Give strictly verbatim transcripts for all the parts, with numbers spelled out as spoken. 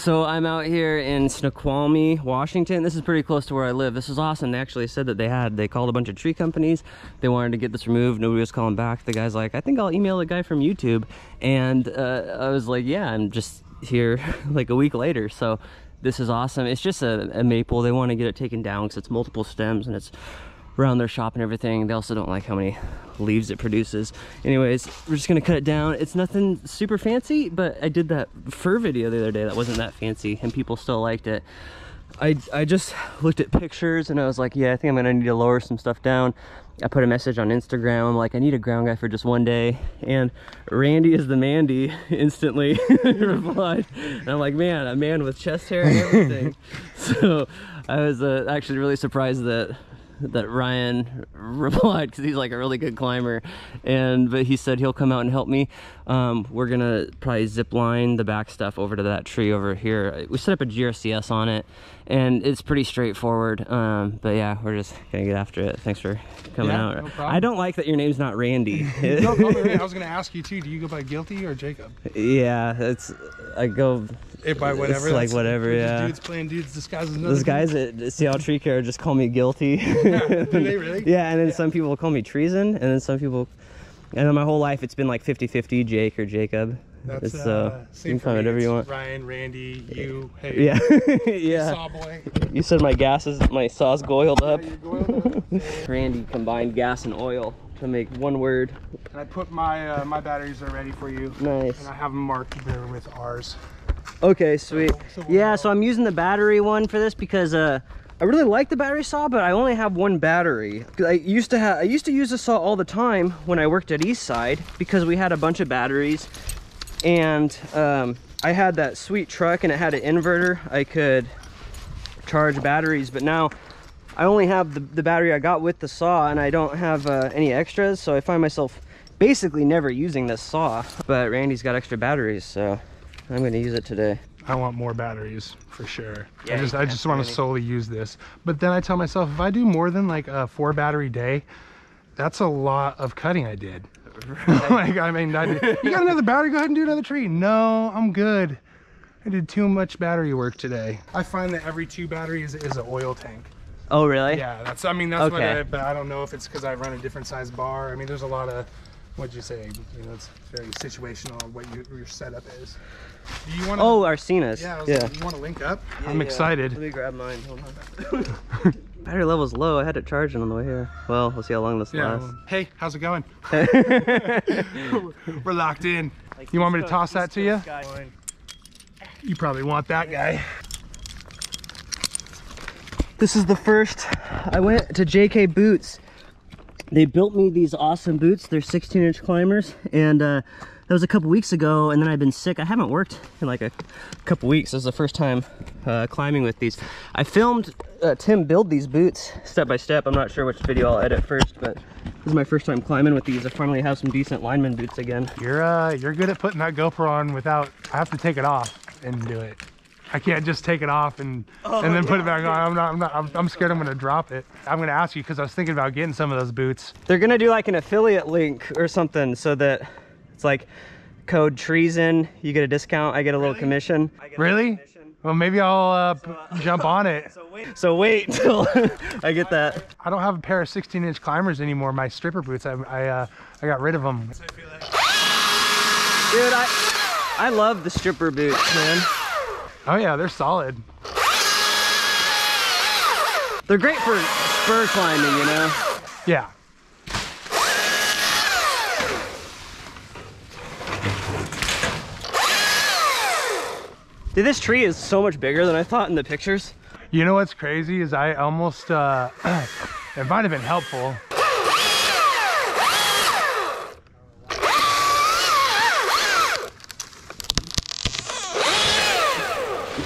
so I'm out here in Snoqualmie, Washington. This is pretty close to where I live. This is awesome. They actually said that they had, they called a bunch of tree companies. They wanted to get this removed. Nobody was calling back. The guy's like, I think I'll email the guy from YouTube. And uh, I was like, yeah, I'm just here like a week later. So this is awesome. It's just a, a maple. They want to get it taken down because it's multiple stems and it's around their shop and everything. They also don't like how many leaves it produces. Anyways, we're just gonna cut it down. It's nothing super fancy, but I did that fur video the other day that wasn't that fancy and people still liked it. I, I just looked at pictures and I was like, yeah, I think I'm gonna need to lower some stuff down. I put a message on Instagram. I'm like, I need a ground guy for just one day. And Randy is the Mandy instantly replied. And I'm like, man, a man with chest hair and everything. So I was uh, actually really surprised that that Rion replied, because he's like a really good climber, and but he said he'll come out and help me. Um, we're gonna probably zip line the back stuff over to that tree over here. We set up a G R C S on it and it's pretty straightforward, um, but yeah, we're just gonna get after it. Thanks for coming yeah, out. No, I don't like that your name's not Randy. No, no, no, I was gonna ask you too, do you go by Guilty or Jacob? Yeah, it's I go It by whatever. It's like whatever, yeah. Dudes playing dudes disguised as another Those guys dude. at Seattle Tree Care just call me Guilty. Yeah, do they really? Yeah, and then yeah. some people call me Treason, and then some people, and then my whole life it's been like fifty fifty, Jake or Jacob. That's so uh, you can call me whatever you want. Ryan, Randy, you, hey. Yeah, yeah. Saw boy. You said my gas is my sauce goiled up. Yeah, goiled up. Randy combined gas and oil to make one word. And I put my uh, my batteries are ready for you. Nice. And I have them marked here with ours. Okay, sweet. So, so yeah, so I'm using the battery one for this because uh, I really like the battery saw, but I only have one battery. I used to have, I used to use this saw all the time when I worked at Eastside because we had a bunch of batteries, and um, I had that sweet truck and it had an inverter. I could charge batteries, but now I only have the, the battery I got with the saw, and I don't have uh, any extras, so I find myself basically never using this saw. But Randy's got extra batteries, so I'm gonna use it today. I want more batteries for sure. Yeah, I just I just want to solely use this. But then I tell myself, if I do more than like a four battery day, that's a lot of cutting I did. Right. Like I mean, I did, you got another battery? Go ahead and do another tree. No, I'm good. I did too much battery work today. I find that every two batteries is an oil tank. Oh really? Yeah, that's I mean that's okay. what I but I don't know if it's because I run a different size bar. I mean, there's a lot of What'd you say? You know, it's very situational on what you, your setup is. Do you want to? Oh, our Senas. Yeah. I was yeah. Like, you want to link up? Yeah, I'm yeah. excited. Let me grab mine. Hold on. Battery level's low. I had to charge it on the way here. Well, we'll see how long this yeah. lasts. Hey, how's it going? We're locked in. Like you want me to toss that to you? Guy. You probably want that guy. This is the first. I went to J K Boots. They built me these awesome boots. They're sixteen inch climbers, and uh, that was a couple weeks ago, and then I've been sick. I haven't worked in like a couple weeks. This is the first time uh, climbing with these. I filmed uh, Tim build these boots step by step. I'm not sure which video I'll edit first, but this is my first time climbing with these. I finally have some decent lineman boots again. You're, uh, you're good at putting that GoPro on without, I have to take it off and do it. I can't just take it off and oh and then put God. it back on. I'm not. I'm not. I'm, I'm scared I'm gonna drop it. I'm gonna ask you because I was thinking about getting some of those boots. They're gonna do like an affiliate link or something so that it's like code Treason. You get a discount. I get a really? little commission. I get really? A little commission. Well, maybe I'll uh, so, uh, jump on it. So wait, so wait till I get that. I don't have a pair of sixteen inch climbers anymore. My stripper boots. I I, uh, I got rid of them. Dude, I I love the stripper boots, man. Oh yeah, they're solid. They're great for spur climbing, you know? Yeah. Dude, this tree is so much bigger than I thought in the pictures. You know what's crazy is I almost, uh, it might have been helpful.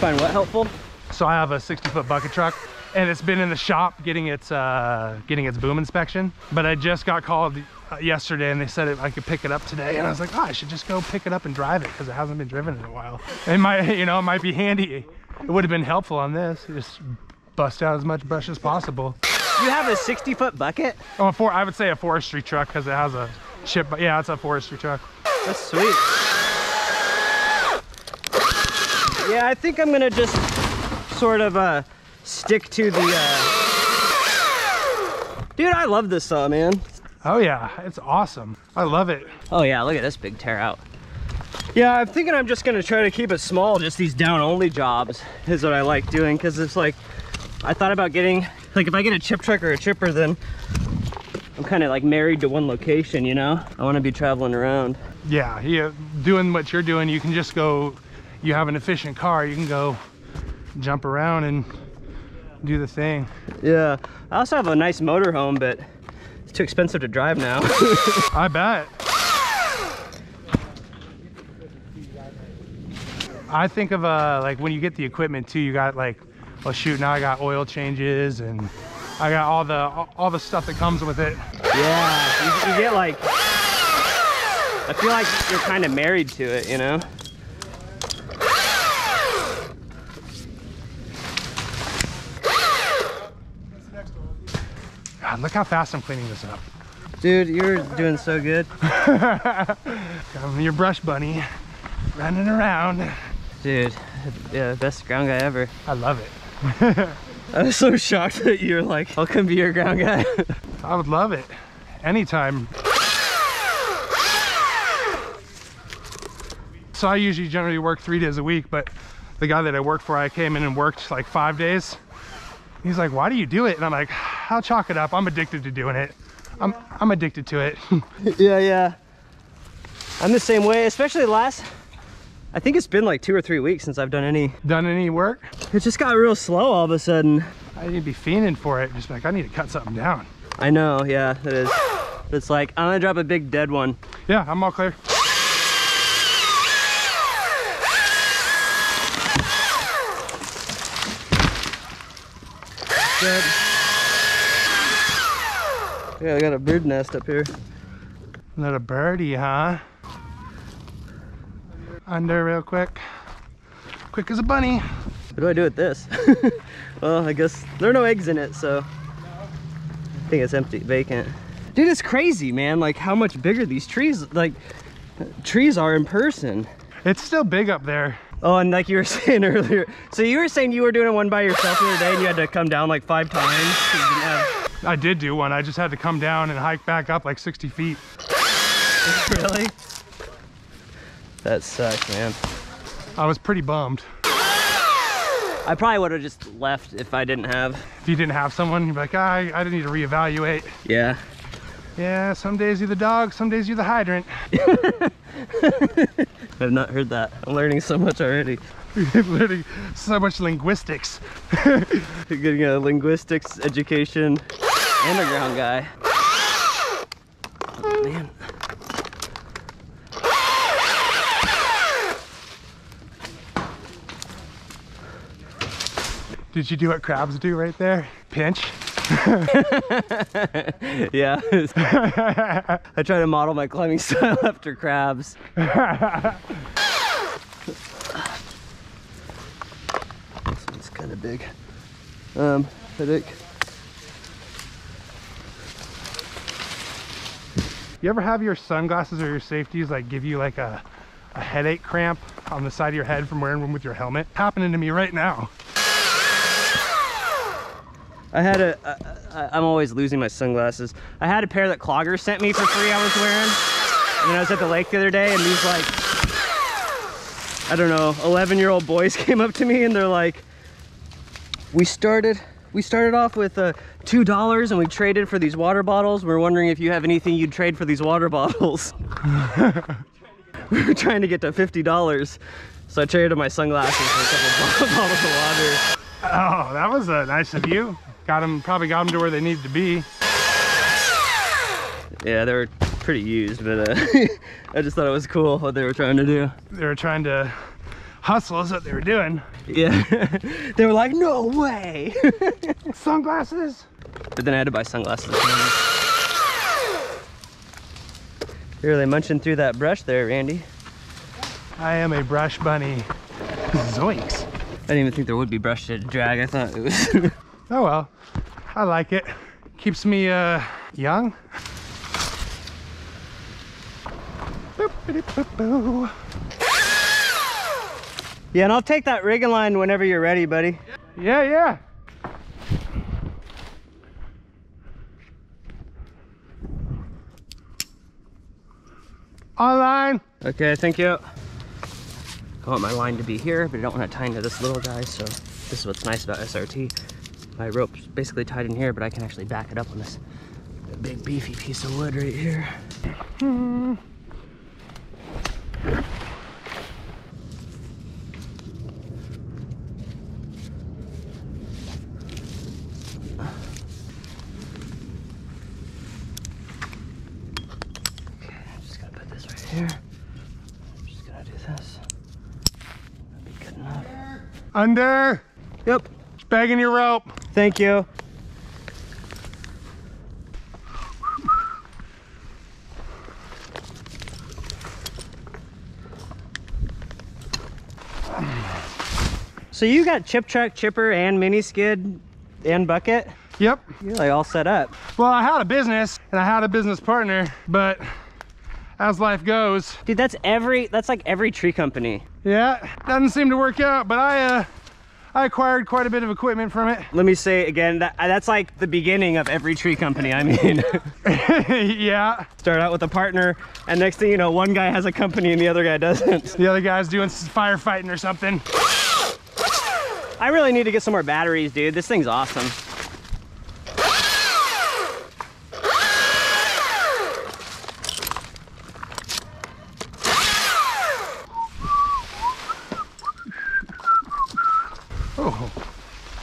Find what helpful? So I have a sixty foot bucket truck, and it's been in the shop getting its uh, getting its boom inspection. But I just got called yesterday, and they said it, I could pick it up today, and I was like, oh, I should just go pick it up and drive it because it hasn't been driven in a while. It might, you know, it might be handy. It would have been helpful on this. Just bust out as much brush as possible. You have a sixty foot bucket? Oh, a four, I would say a forestry truck because it has a chip. But yeah, it's a forestry truck. That's sweet. Yeah, I think I'm gonna just sort of uh, stick to the... Uh... Dude, I love this saw, man. Oh yeah, it's awesome. I love it. Oh yeah, look at this big tear out. Yeah, I'm thinking I'm just gonna try to keep it small, just these down only jobs is what I like doing, because it's like, I thought about getting, like if I get a chip truck or a chipper, then I'm kind of like married to one location, you know? I wanna be traveling around. Yeah, yeah, doing what you're doing, you can just go, you have an efficient car, you can go jump around and do the thing. Yeah, I also have a nice motorhome, but it's too expensive to drive now. I bet. I think of uh, like when you get the equipment too, you got like, well shoot, now I got oil changes and I got all the all the stuff that comes with it. Yeah, you, you get like, I feel like you're kind of married to it, you know? God, look how fast I'm cleaning this up. Dude, you're doing so good. I'm your brush bunny, running around. Dude, yeah, best ground guy ever. I love it. I was so shocked that you're like, I'll come be your ground guy. I would love it. Anytime. So I usually generally work three days a week, but the guy that I work for, I came in and worked like five days. He's like, why do you do it? And I'm like, I'll chalk it up. I'm addicted to doing it. I'm, I'm addicted to it. Yeah, yeah. I'm the same way, especially last, I think it's been like two or three weeks since I've done any. Done any work? It just got real slow all of a sudden. I need to be fiending for it. Just like, I need to cut something down. I know, yeah, it is. It's like, I'm gonna drop a big dead one. Yeah, I'm all clear. Dead. Yeah, I got a bird nest up here. Little birdie, huh? Under real quick. Quick as a bunny. What do I do with this? Well, I guess there are no eggs in it, so I think it's empty, vacant. Dude, it's crazy, man. Like how much bigger these trees, like trees are in person. It's still big up there. Oh, and like you were saying earlier. So you were saying you were doing one by yourself the other day and you had to come down like five times. So you didn't have... I did do one. I just had to come down and hike back up like sixty feet. Really? That sucks, man. I was pretty bummed. I probably would have just left if I didn't have. If you didn't have someone, you'd be like, I, I didn't need to reevaluate. Yeah. Yeah, some days you're the dog, some days you're the hydrant. I've not heard that. I'm learning so much already. I'm learning so much linguistics. You're getting a linguistics education and a ground guy. Oh, man. Did you do what crabs do right there? Pinch? Yeah. I try to model my climbing style after crabs. This one's kind of big. Um, headache. You ever have your sunglasses or your safeties like give you like a, a headache cramp on the side of your head from wearing them with your helmet? Happening to me right now. I had a, I, I'm always losing my sunglasses. I had a pair that Clogger sent me for free I was wearing. And then I was at the lake the other day and these like, I don't know, eleven year old boys came up to me and they're like, we started, we started off with uh, two dollars and we traded for these water bottles. We're wondering if you have anything you'd trade for these water bottles. We were trying to get to fifty dollars. So I traded my sunglasses for a couple of bottles of water. Oh, that was uh, nice of you. Got them, probably got them to where they needed to be. Yeah, they were pretty used, but uh, I just thought it was cool what they were trying to do. They were trying to hustle is what they were doing. Yeah, they were like, no way. Sunglasses. But then I had to buy sunglasses. You're really munching through that brush there, Randy. I am a brush bunny. Zoinks. I didn't even think there would be brush to drag. I thought it was... Oh well, I like it. Keeps me uh, young. Boop, boop, boop, boop. Yeah, and I'll take that rigging line whenever you're ready, buddy. Yeah, yeah. Online. Okay, thank you. I want my line to be here, but I don't want to tie into this little guy, so this is what's nice about S R T. My rope's basically tied in here, but I can actually back it up on this big beefy piece of wood right here. Hmm. Under. Yep. Bagging your rope. Thank you. So you got chip truck, chipper, and mini skid, and bucket? Yep. You're like all set up. Well, I had a business, and I had a business partner, but as life goes. Dude, that's every, that's like every tree company. Yeah, doesn't seem to work out, but I uh, I acquired quite a bit of equipment from it. Let me say again, that that's like the beginning of every tree company, I mean. Yeah. Start out with a partner, and next thing you know, one guy has a company and the other guy doesn't. The other guy's doing firefighting or something. I really need to get some more batteries, dude. This thing's awesome.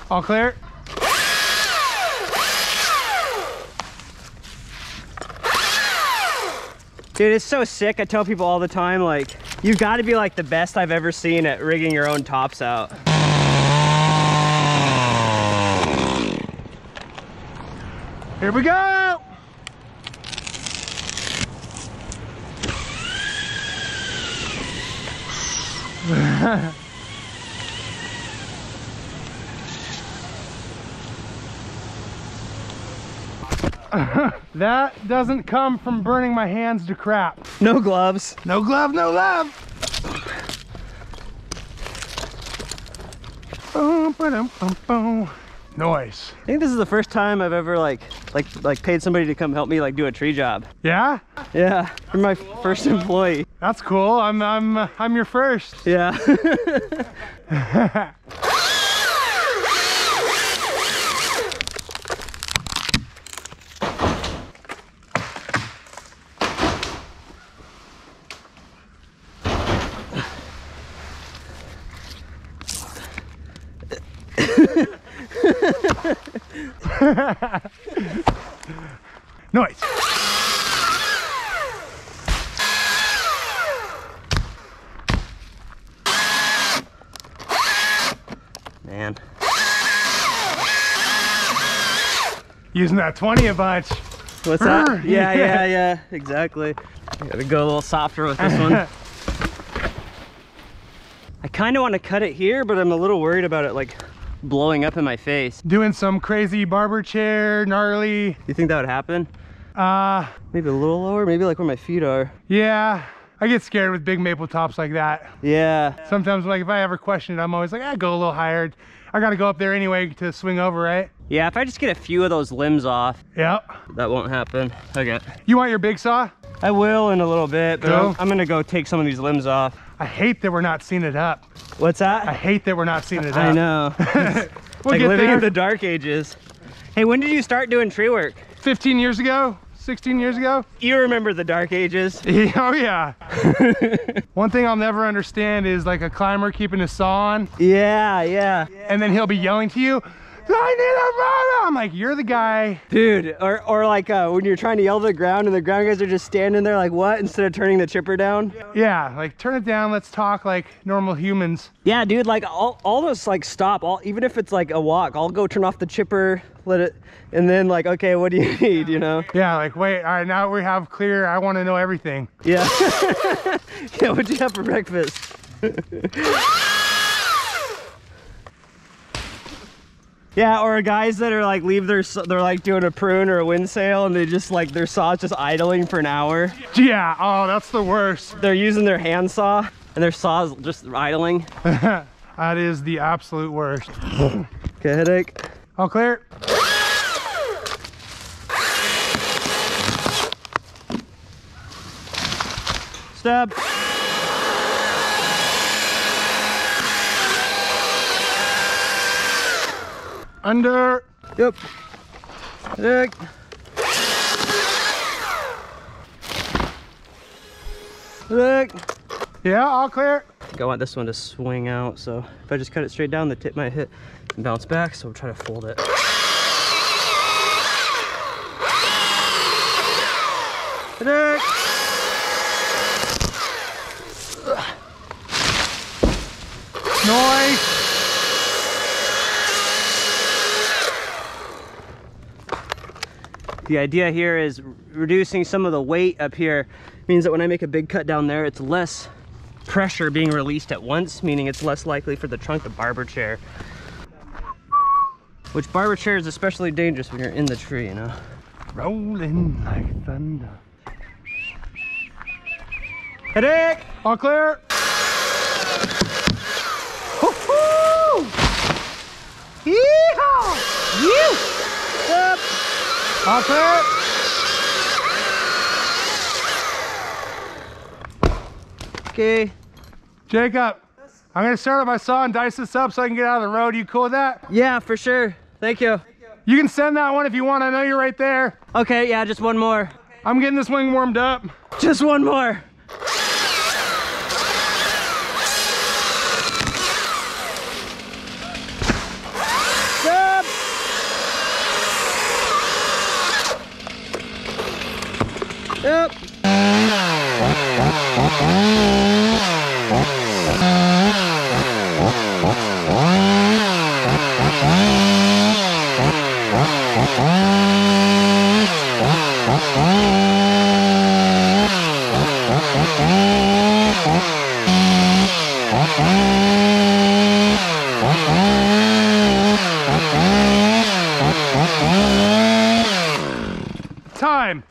All clear? Dude, it's so sick. I tell people all the time, like, you've got to be like the best I've ever seen at rigging your own tops out. Here we go! That doesn't come from burning my hands to crap. No gloves. No glove, no love. Boom, ba-dum, bum, boom. Noise. I think this is the first time I've ever like, like, like paid somebody to come help me like do a tree job. Yeah? Yeah. You're my cool. first employee. That's cool. I'm, I'm, uh, I'm your first. Yeah. Noise. Man. Using that twenty a bunch. What's that? Yeah, yeah, yeah, exactly. I gotta go a little softer with this one. I kind of want to cut it here, but I'm a little worried about it like blowing up in my face. Doing some crazy barber chair, gnarly. You think that would happen? Uh, maybe a little lower, maybe like where my feet are. Yeah, I get scared with big maple tops like that. Yeah. Sometimes like if I ever question it, I'm always like, I go a little higher. I gotta go up there anyway to swing over, right? Yeah, if I just get a few of those limbs off. Yep. That won't happen. Okay. You want your big saw? I will in a little bit, but go. I'm, I'm gonna go take some of these limbs off. I hate that we're not seeing it up. What's that? I hate that we're not seeing it I up. I know. We'll like get living there. In the dark ages. Hey, when did you start doing tree work? fifteen years ago, sixteen years ago. You remember the dark ages. Oh yeah. One thing I'll never understand is like a climber keeping his saw on. Yeah, yeah. And then he'll be yelling to you, I need a runner! I'm like, you're the guy. Dude, or, or like uh, when you're trying to yell to the ground and the ground guys are just standing there like, what? Instead of turning the chipper down? Yeah, like turn it down, let's talk like normal humans. Yeah, dude, like I'll, I'll just like stop, I'll, even if it's like a walk, I'll go turn off the chipper, let it, and then like, okay, what do you need, you know? Yeah, like wait, all right, now we have clear, I want to know everything. Yeah. Yeah, what'd you have for breakfast? Yeah, or guys that are like leave their they're like doing a prune or a wind sail and they just like their saw's just idling for an hour. Yeah, oh that's the worst. They're using their hand saw. and their saws just idling. That is the absolute worst. Okay, headache. All clear. Stab. Under. Yep. Headache. Headache. Yeah, all clear. I want this one to swing out, so if I just cut it straight down, the tip might hit and bounce back, so we'll try to fold it. Noise! The idea here is reducing some of the weight up here. It means that when I make a big cut down there, it's less pressure being released at once, meaning it's less likely for the trunk to barber chair. Which barber chair is especially dangerous when you're in the tree, you know? Rolling like thunder. Headache! All clear! Woohoo! Yeehaw! You! Step! All clear! Okay. Jacob, I'm gonna start with my saw and dice this up so I can get out of the road. You cool with that? Yeah, for sure. Thank you. Thank you. You can send that one if you want. I know you're right there. Okay, yeah, just one more. Okay. I'm getting this wing warmed up. Just one more. Stop. Yep. Time.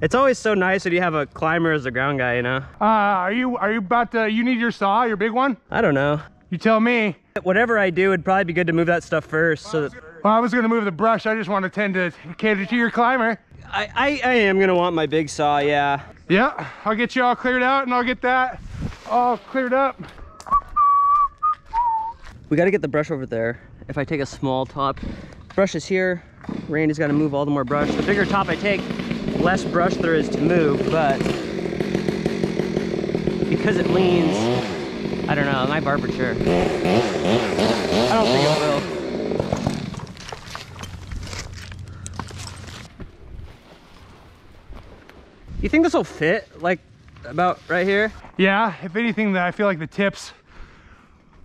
It's always so nice when you have a climber as a ground guy, you know? Uh, are you are you about to, you need your saw, your big one? I don't know. You tell me. Whatever I do, it'd probably be good to move that stuff first. Well, so that... well I was gonna move the brush. I just want to tend to cater to your climber. I, I, I am gonna want my big saw, yeah. Yeah, I'll get you all cleared out and I'll get that all cleared up. We gotta get the brush over there. If I take a small top, brush is here. Randy's gotta move all the more brush. The bigger top I take, less brush there is to move, but because it leans, I don't know, my barber chair. I don't think it will. You think this will fit, like, about right here? Yeah, if anything, I feel like the tips,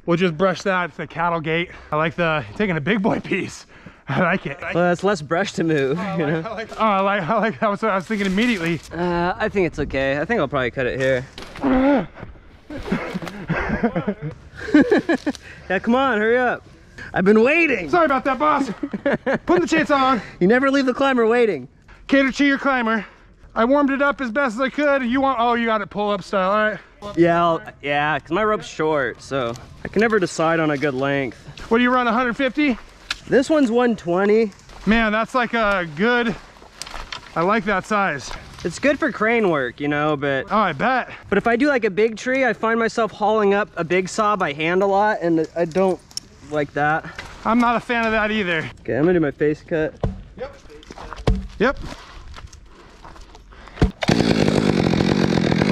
we'll just brush that, the cattle gate. I like the, taking a big boy piece. I like it. Well, it's less brush to move. Oh, I like, you know? I like, oh, I like, I like that was what I was thinking immediately. Uh, I think it's okay. I think I'll probably cut it here. Yeah, come on, hurry up. I've been waiting. Sorry about that, boss. Putting the chainsaw on. You never leave the climber waiting. Cater to your climber. I warmed it up as best as I could. You want, oh, you got it pull up style, all right. Yeah, I'll, yeah, because my rope's short, so I can never decide on a good length. What do you run, one hundred fifty? This one's one twenty. Man, that's like a good, I like that size. It's good for crane work, you know, but. Oh, I bet. But if I do like a big tree, I find myself hauling up a big saw by hand a lot, and I don't like that. I'm not a fan of that either. Okay, I'm gonna do my face cut. Yep. Yep.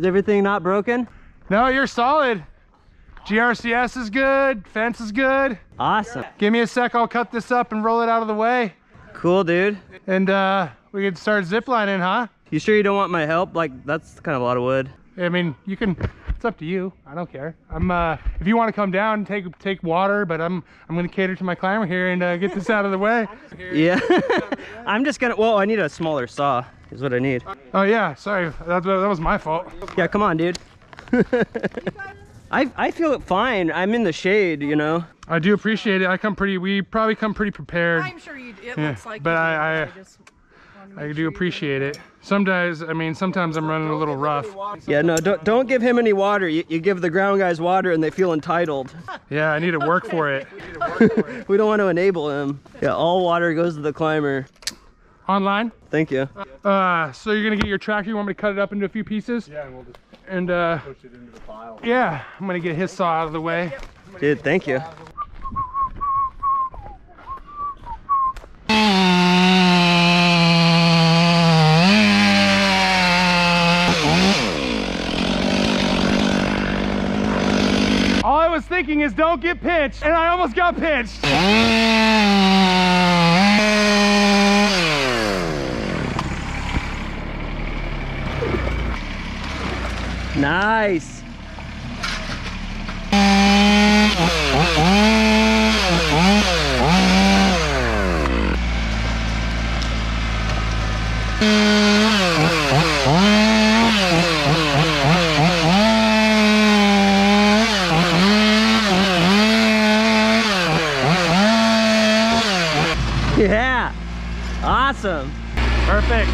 Is everything not broken? No, you're solid. G R C S is good, fence is good. Awesome. Give me a sec, I'll cut this up and roll it out of the way. Cool, dude. And uh, we could start ziplining, huh? You sure you don't want my help? Like, that's kind of a lot of wood. I mean, you can, it's up to you. I don't care. I'm, uh, if you want to come down and take, take water, but I'm, I'm going to cater to my climber here and uh, get this out of the way. Yeah. I'm just going to, well, I need a smaller saw is what I need. Oh yeah. Sorry. That, that was my fault. Yeah. Come on, dude. I, I feel fine. I'm in the shade, you know. I do appreciate it. I come pretty, we probably come pretty prepared. I'm sure you do. It yeah, looks like But I, I, I just... I do appreciate it. Sometimes, I mean, sometimes I'm running a little rough. Yeah, no, don't, don't give him any water. You, you give the ground guys water and they feel entitled. Yeah, I need to work for it. We don't want to enable him. Yeah, all water goes to the climber. Online? Thank you. Uh, so you're going to get your tractor. You want me to cut it up into a few pieces? Yeah, and we'll just and, uh, push it into the pile. Yeah, I'm going to get his saw out of the way. Dude, thank you. Thinking is don't get pinched, and I almost got pinched. Nice. Yeah, awesome. Perfect.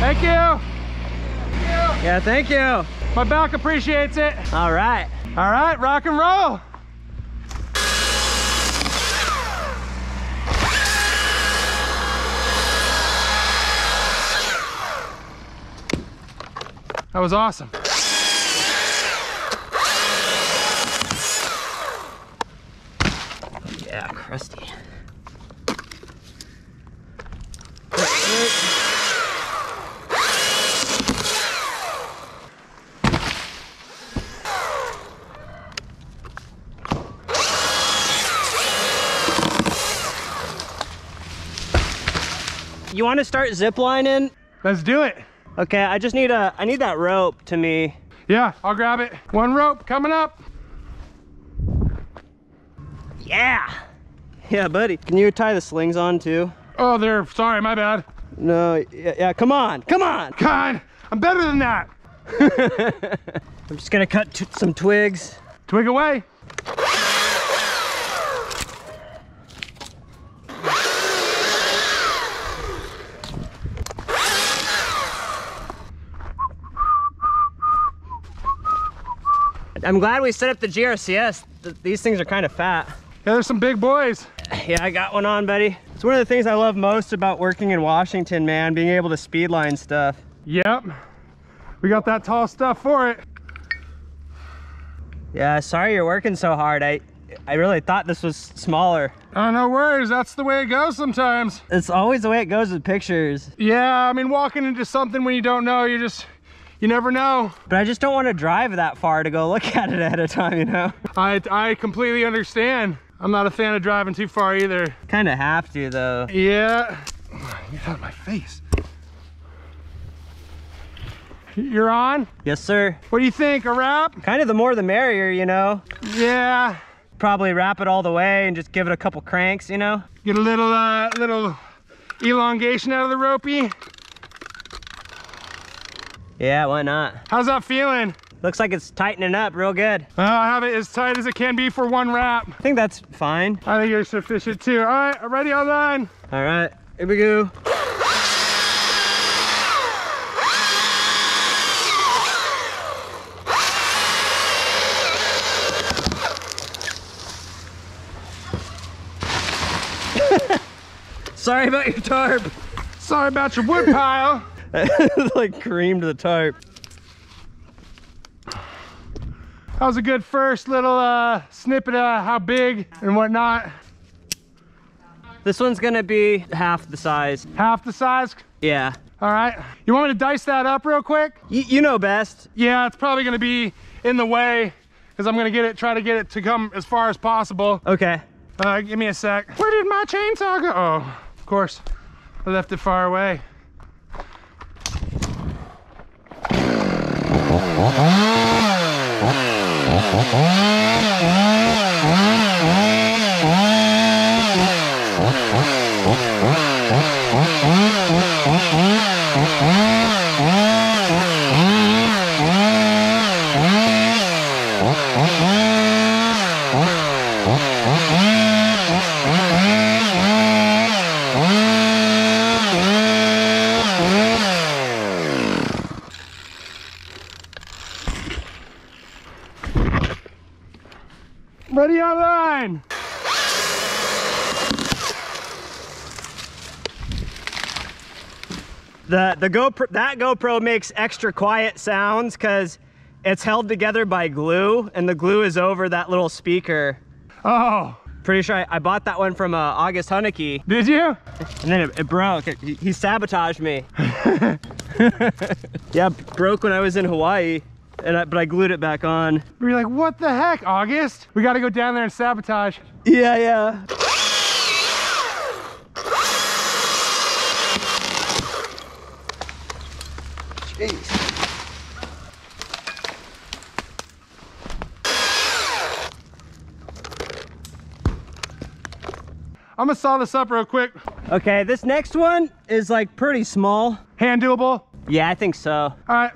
Thank you. Thank you. Yeah, thank you. My back appreciates it. All right. All right, rock and roll. That was awesome. Yeah, crusty. You want to start ziplining? Let's do it. Okay, I just need a, I need that rope to me. Yeah, I'll grab it. One rope coming up. Yeah. Yeah, buddy. Can you tie the slings on too? Oh, they're, sorry, my bad. No, yeah, yeah come on, come on. God, I'm better than that. I'm just gonna cut t some twigs. Twig away. I'm glad we set up the G R C S. These things are kind of fat. Yeah, there's some big boys. Yeah, I got one on, buddy. It's one of the things I love most about working in Washington, man, being able to speed line stuff. Yep, we got that tall stuff for it. Yeah, sorry you're working so hard. I, I really thought this was smaller. Oh, no worries. That's the way it goes sometimes. It's always the way it goes with pictures. Yeah, I mean, walking into something when you don't know, you're just, you never know. But I just don't want to drive that far to go look at it ahead of time, you know? I, I completely understand. I'm not a fan of driving too far either. Kind of have to though. Yeah. Get out of my face. You're on? Yes, sir. What do you think, a wrap? Kind of the more the merrier, you know? Yeah. Probably wrap it all the way and just give it a couple cranks, you know? Get a little, uh, little elongation out of the ropey. Yeah, why not? How's that feeling? Looks like it's tightening up real good. Uh, I have it as tight as it can be for one wrap. I think that's fine. I think you're sufficient too. All right, I'm ready on line. All right, here we go. Sorry about your tarp. Sorry about your wood pile. Like creamed the tarp. That was a good first little uh, snippet of how big and whatnot. This one's gonna be half the size. Half the size? Yeah. All right, you want me to dice that up real quick? Y you know best. Yeah, it's probably gonna be in the way because I'm gonna get it, try to get it to come as far as possible. Okay. Uh, give me a sec. Where did my chainsaw go? Oh, of course, I left it far away. Ready online. The the GoPro that GoPro makes extra quiet sounds because it's held together by glue, and the glue is over that little speaker. Oh, pretty sure I, I bought that one from uh, August Huneke. Did you? And then it, it broke. It, he sabotaged me. Yeah, broke when I was in Hawaii. And I, but I glued it back on. We were like, what the heck, August? We gotta go down there and sabotage. Yeah, yeah. Jeez. I'm gonna saw this up real quick. Okay, this next one is like pretty small. Hand doable? Yeah, I think so. All right.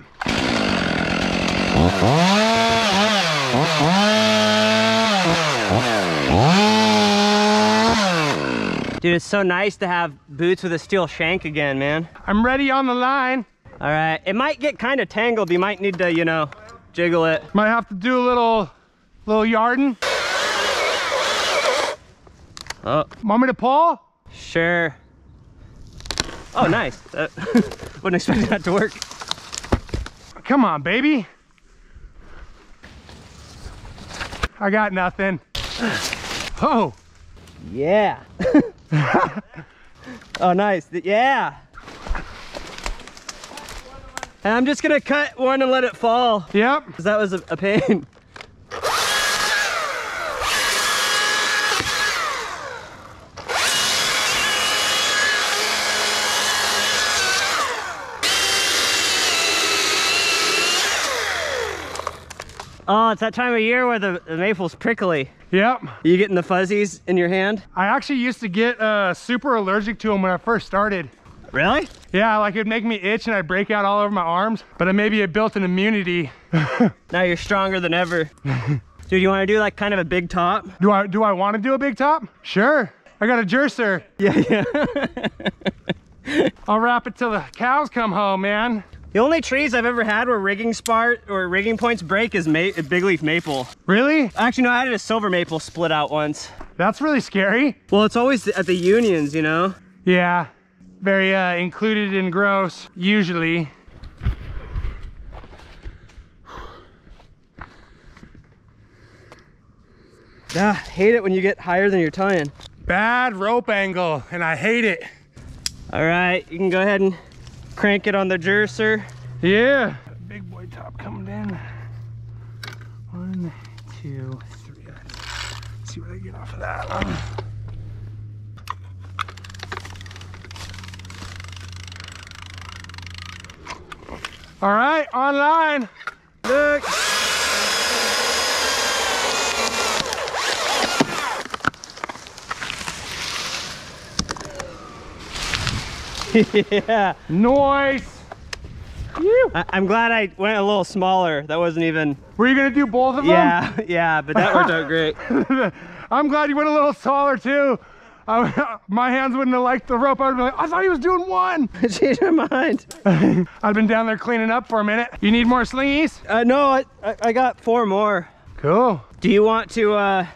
Dude, it's so nice to have boots with a steel shank again, man. I'm ready on the line. All right, it might get kind of tangled. You might need to, you know, jiggle it. Might have to do a little, little yarding. Oh. Want me to pull? Sure. Oh, nice. Uh, wouldn't expect that to work. Come on, baby. I got nothing. Oh. Yeah. Oh, nice. Yeah. And I'm just gonna cut one and let it fall. Yep. Because that was a, a pain. Oh, it's that time of year where the, the maple's prickly. Yep. Are you getting the fuzzies in your hand? I actually used to get uh, super allergic to them when I first started. Really? Yeah, like it'd make me itch and I'd break out all over my arms, but maybe it built an immunity. Now you're stronger than ever. Dude, you want to do like kind of a big top? Do I, do I want to do a big top? Sure. I got a jerser. Yeah, yeah. I'll wrap it till the cows come home, man. The only trees I've ever had where rigging spart or rigging points break is ma big leaf maple. Really? Actually, no, I had a silver maple split out once. That's really scary. Well, it's always at the unions, you know? Yeah, very uh, included and gross, usually. Yeah, hate it when you get higher than you're tying. Bad rope angle, and I hate it. All right, you can go ahead and crank it on the jerser. Yeah. Big boy top coming down. One, two, three. Let's see what I get off of that one. All right, online. Look. Yeah. Noise. I, I'm glad I went a little smaller. That wasn't even. Were you gonna do both of yeah, them? Yeah, yeah, but that worked out great. I'm glad you went a little smaller too. I, my hands wouldn't have liked the rope. I'd be like, I thought he was doing one. Change your mind. I've been down there cleaning up for a minute. You need more slingies? Uh, no, I, I I got four more. Cool. Do you want to uh,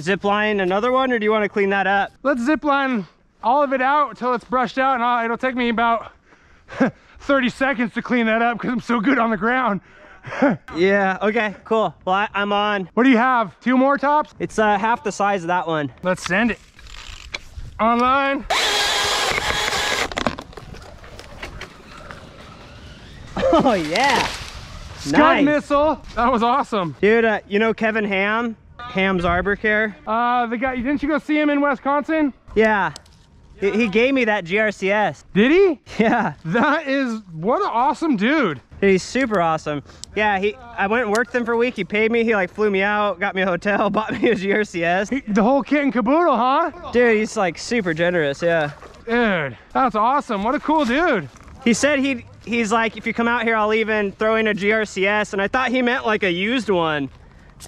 zip line another one, or do you want to clean that up? Let's zip line all of it out until it's brushed out, and I'll, it'll take me about thirty seconds to clean that up because I'm so good on the ground. Yeah, okay, cool. Well, I, I'm on. What do you have? Two more tops? It's uh, half the size of that one. Let's send it. Online. Oh yeah. Scud nice. Missile. That was awesome. Dude, uh, you know Kevin Hamm? Hamm's Arbor Care? Uh, the guy, didn't you go see him in Wisconsin? Yeah. yeah. He, he gave me that G R C S. Did he? Yeah. That is, what an awesome dude. He's super awesome. Yeah, he. I went and worked them for a week. He paid me. He like flew me out, got me a hotel, bought me a G R C S. He, the whole kit and caboodle, huh? Dude, he's like super generous, yeah. Dude, that's awesome. What a cool dude. He said he'd, he's like, if you come out here, I'll even throw in a G R C S. And I thought he meant like a used one.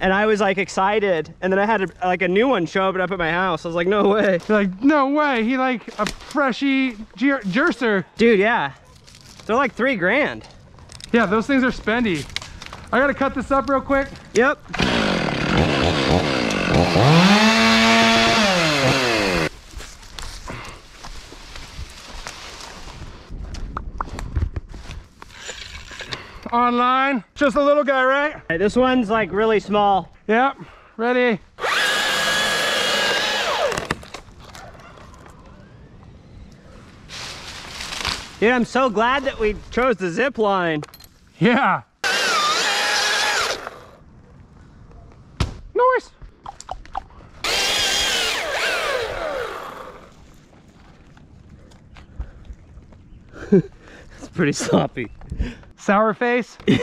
And I was like excited. And then I had a, like a new one show up at my house. I was like, no way. You're like, no way. He like a freshy Gerser. Dude, yeah. They're like three grand. Yeah, those things are spendy. I gotta cut this up real quick. Yep. Online, just a little guy, right? Hey, this one's like really small. Yep, ready. Dude, I'm so glad that we chose the zip line. Yeah. Noise. It's pretty sloppy. Sour face? Yeah.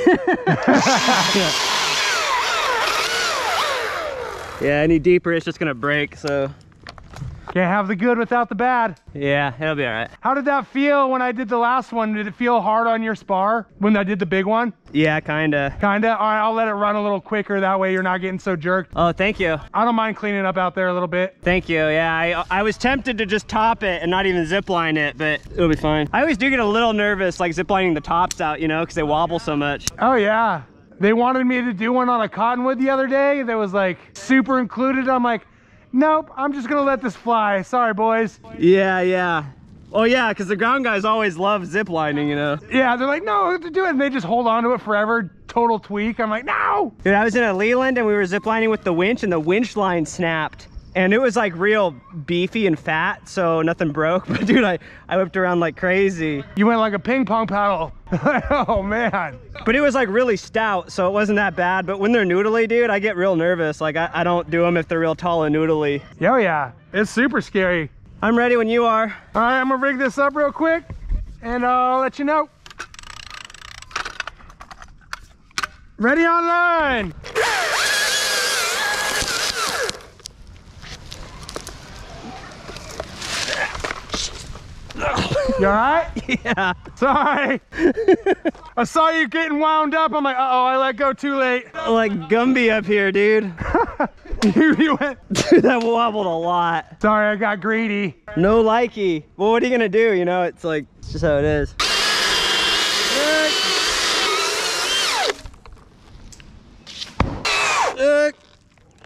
Yeah, any deeper it's just gonna break, so. Can't have the good without the bad. Yeah, it'll be all right. How did that feel when I did the last one? Did it feel hard on your spar when I did the big one? Yeah, kinda. Kinda? All right, I'll let it run a little quicker. That way you're not getting so jerked. Oh, thank you. I don't mind cleaning up out there a little bit. Thank you, yeah. I, I was tempted to just top it and not even zipline it, but it'll be fine. I always do get a little nervous, like ziplining the tops out, you know, because they wobble so much. Oh, yeah. They wanted me to do one on a cottonwood the other day that was like super included. I'm like, nope, I'm just gonna let this fly. Sorry, boys. Yeah, yeah. Oh yeah, because the ground guys always love zip lining, you know? Yeah, they're like, no, do it. And they just hold on to it forever. Total tweak. I'm like, no! Dude, I was in a Leland and we were zip lining with the winch and the winch line snapped. And it was like real beefy and fat, so nothing broke. But dude, I, I whipped around like crazy. You went like a ping pong paddle. Oh man. But it was like really stout, so it wasn't that bad. But when they're noodly, dude, I get real nervous. Like I, I don't do them if they're real tall and noodly. Oh yeah, it's super scary. I'm ready when you are. All right, I'm gonna rig this up real quick and I'll let you know. Ready online. You all right? Yeah. Sorry. I saw you getting wound up. I'm like, uh-oh, I let go too late. Like Gumby up here, dude. you, you went. Dude, that wobbled a lot. Sorry, I got greedy. No likey. Well, what are you going to do? You know, it's like, it's just how it is.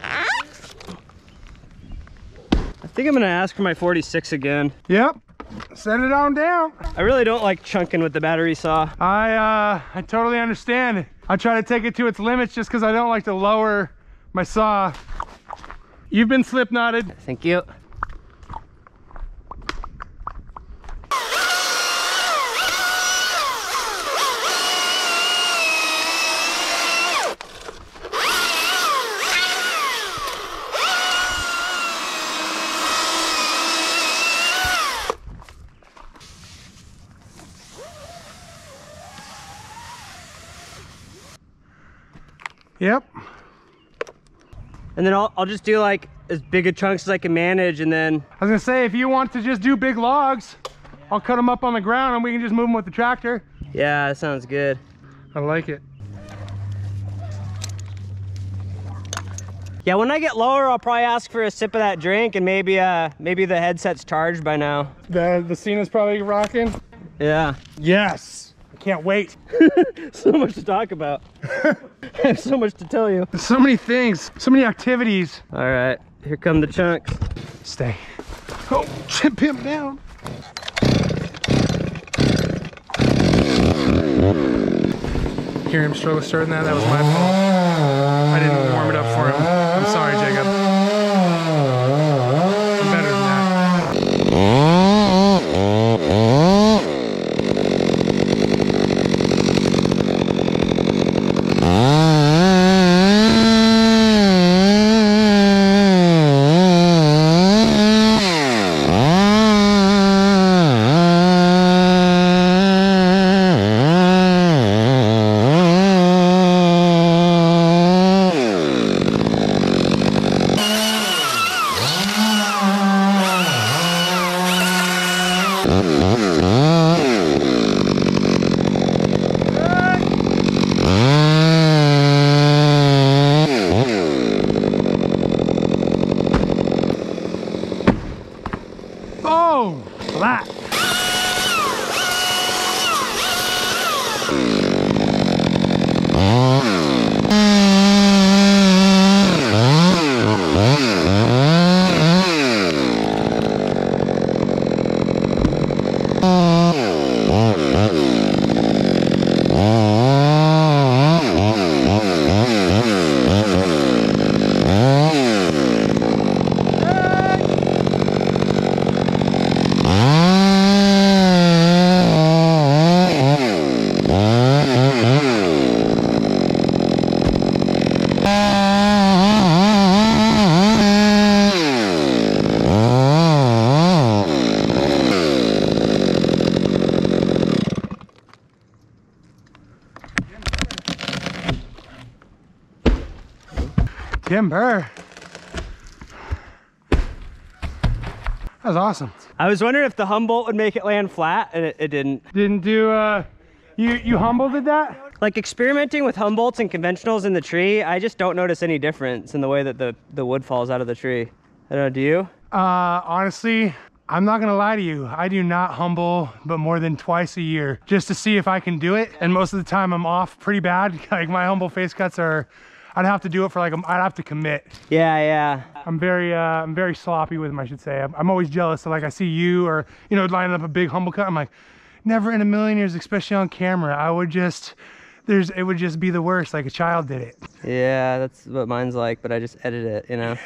I think I'm going to ask for my forty-six again. Yep. Send it on down. I really don't like chunking with the battery saw. I uh, I totally understand. I try to take it to its limits just because I don't like to lower my saw. You've been slip knotted. Thank you. Yep. And then I'll, I'll just do like as big a chunks as I can manage and then... I was gonna say, if you want to just do big logs, yeah. I'll cut them up on the ground and we can just move them with the tractor. Yeah, that sounds good. I like it. Yeah, when I get lower, I'll probably ask for a sip of that drink and maybe uh, maybe the headset's charged by now. The, the Sena's probably rocking? Yeah. Yes! Can't wait. So much to talk about. I have so much to tell you. So many things, so many activities. All right, here come the chunks. Stay. Oh, chip him down. Hear him struggle starting that? That was my fault. I didn't warm it up for him. I'm sorry, Jacob. I'm better than that. Timber. That was awesome. I was wondering if the Humboldt would make it land flat, and it, it didn't. Didn't do, uh, you, you Humboldt did that? Like experimenting with Humboldts and conventionals in the tree, I just don't notice any difference in the way that the, the wood falls out of the tree. I don't know, do you? Uh, honestly, I'm not gonna lie to you. I do not humble, but more than twice a year, just to see if I can do it. And most of the time I'm off pretty bad. Like my Humboldt face cuts are, I'd have to do it for like, I'd have to commit. Yeah, yeah. I'm very, uh, I'm very sloppy with them, I should say. I'm, I'm always jealous. So like I see you or, you know, lining up a big humble cut. I'm like, never in a million years, especially on camera. I would just, there's, it would just be the worst. Like a child did it. Yeah, that's what mine's like, but I just edit it, you know?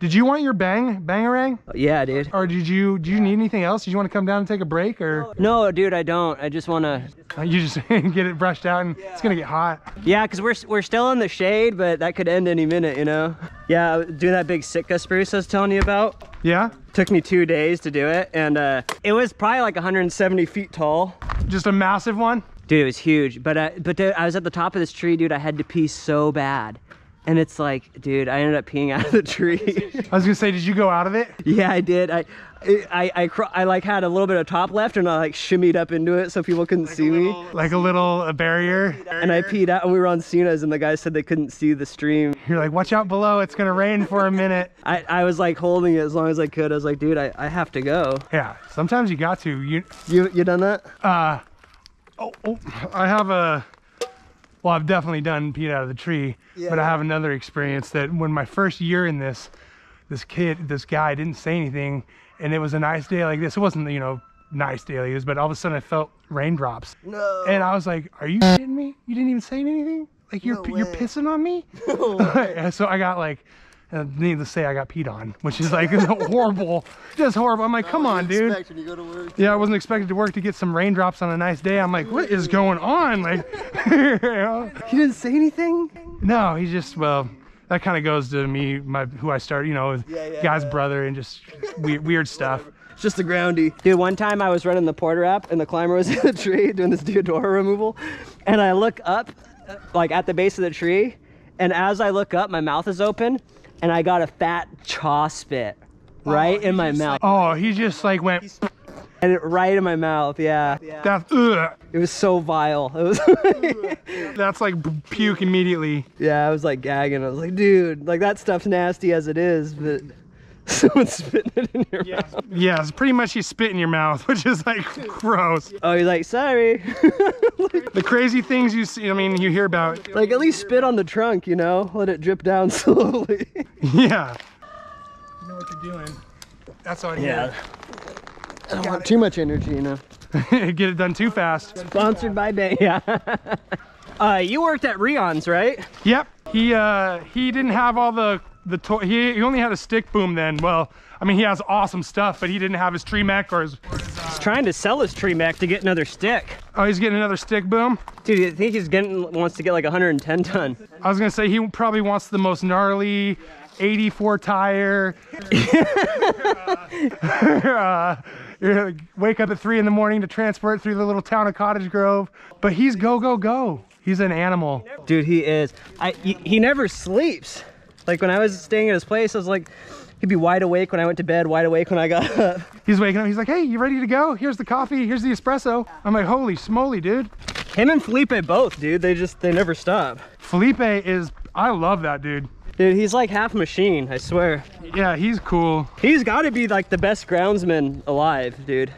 Did you want your bang, bangarang? Yeah, dude. Or did you, do you need anything else? Did you want to come down and take a break or? No, dude, I don't. I just want to. You just get it brushed out and yeah. It's gonna get hot. Yeah, because we're, we're still in the shade, but that could end any minute, you know? Yeah, doing that big Sitka spruce I was telling you about. Yeah? Took me two days to do it, and uh, it was probably like one hundred seventy feet tall. Just a massive one? Dude, it was huge, but, uh, but dude, I was at the top of this tree, dude, I had to pee so bad. And it's like, dude, I ended up peeing out of the tree. I was gonna say, did you go out of it? Yeah, I did. I, I, I, I, I like had a little bit of top left, and I like shimmied up into it so people couldn't like see little, me. Like a little a barrier. And I peed out, and we were on Sena's, and the guy said they couldn't see the stream. You're like, watch out below, it's gonna rain for a minute. I, I was like holding it as long as I could. I was like, dude, I, I have to go. Yeah, sometimes you got to. You, you, you done that? Uh, oh, oh, I have a. Well, I've definitely done peed out of the tree, yeah. But I have another experience that when my first year in this, this kid, this guy didn't say anything, and it was a nice day like this. It wasn't, you know, nice day like this, but all of a sudden I felt raindrops. No. And I was like, are you kidding me? You didn't even say anything? Like you're, no you're pissing on me? No. So I got like, uh, needless to say, I got peed on, which is like horrible, just horrible. I'm like, come on, dude. You go to work. Yeah, I wasn't expected to work to get some raindrops on a nice day. I'm like, what is going on? Like, you know? He didn't say anything? No, he just, well, that kind of goes to me, my who I started, you know, yeah, yeah, guy's yeah. brother and just weird, weird stuff. It's just the groundy. Dude, one time I was running the porter app and the climber was in the tree doing this deodora removal. And I look up, like at the base of the tree. And as I look up, my mouth is open. And I got a fat chaw spit right oh, in my mouth. Like, oh, he just like went. And it right in my mouth, yeah. yeah. That's, ugh. It was so vile. It was like, that's like puke immediately. Yeah, I was like gagging. I was like, dude, like that stuff's nasty as it is, but someone's spitting it in your yeah. mouth. Yeah, it's pretty much you spit in your mouth, which is like gross. Oh, you're like, sorry. Like, the crazy things you see, I mean, you hear about. Like at least spit on the trunk, you know? Let it drip down slowly. Yeah. You know what you're doing. That's all you yeah. I don't Got want it. Too much energy, you know? Get it done too fast. Sponsored by Bay, yeah. uh, you worked at Rion's, right? Yep. He, uh, he didn't have all the The toy, he, he only had a stick boom then. Well, I mean, he has awesome stuff, but he didn't have his tree mech or his... Or his uh... He's trying to sell his tree mech to get another stick. Oh, he's getting another stick boom? Dude, I think he's getting, wants to get like one hundred ten ton. I was gonna say he probably wants the most gnarly eighty-four tire. uh, like, wake up at three in the morning to transport through the little town of Cottage Grove. But he's go, go, go. He's an animal. Dude, he is. I, he, he never sleeps. Like when I was staying at his place, I was like, He'd be wide awake when I went to bed, wide awake when I got up. He's waking up, he's like, hey, you ready to go? Here's the coffee, here's the espresso. I'm like, holy smoly, dude. Him and Felipe both, dude. They just, they never stop. Felipe is, I love that dude. Dude, he's like half machine, I swear. Yeah, he's cool. He's gotta be like the best groundsman alive, dude.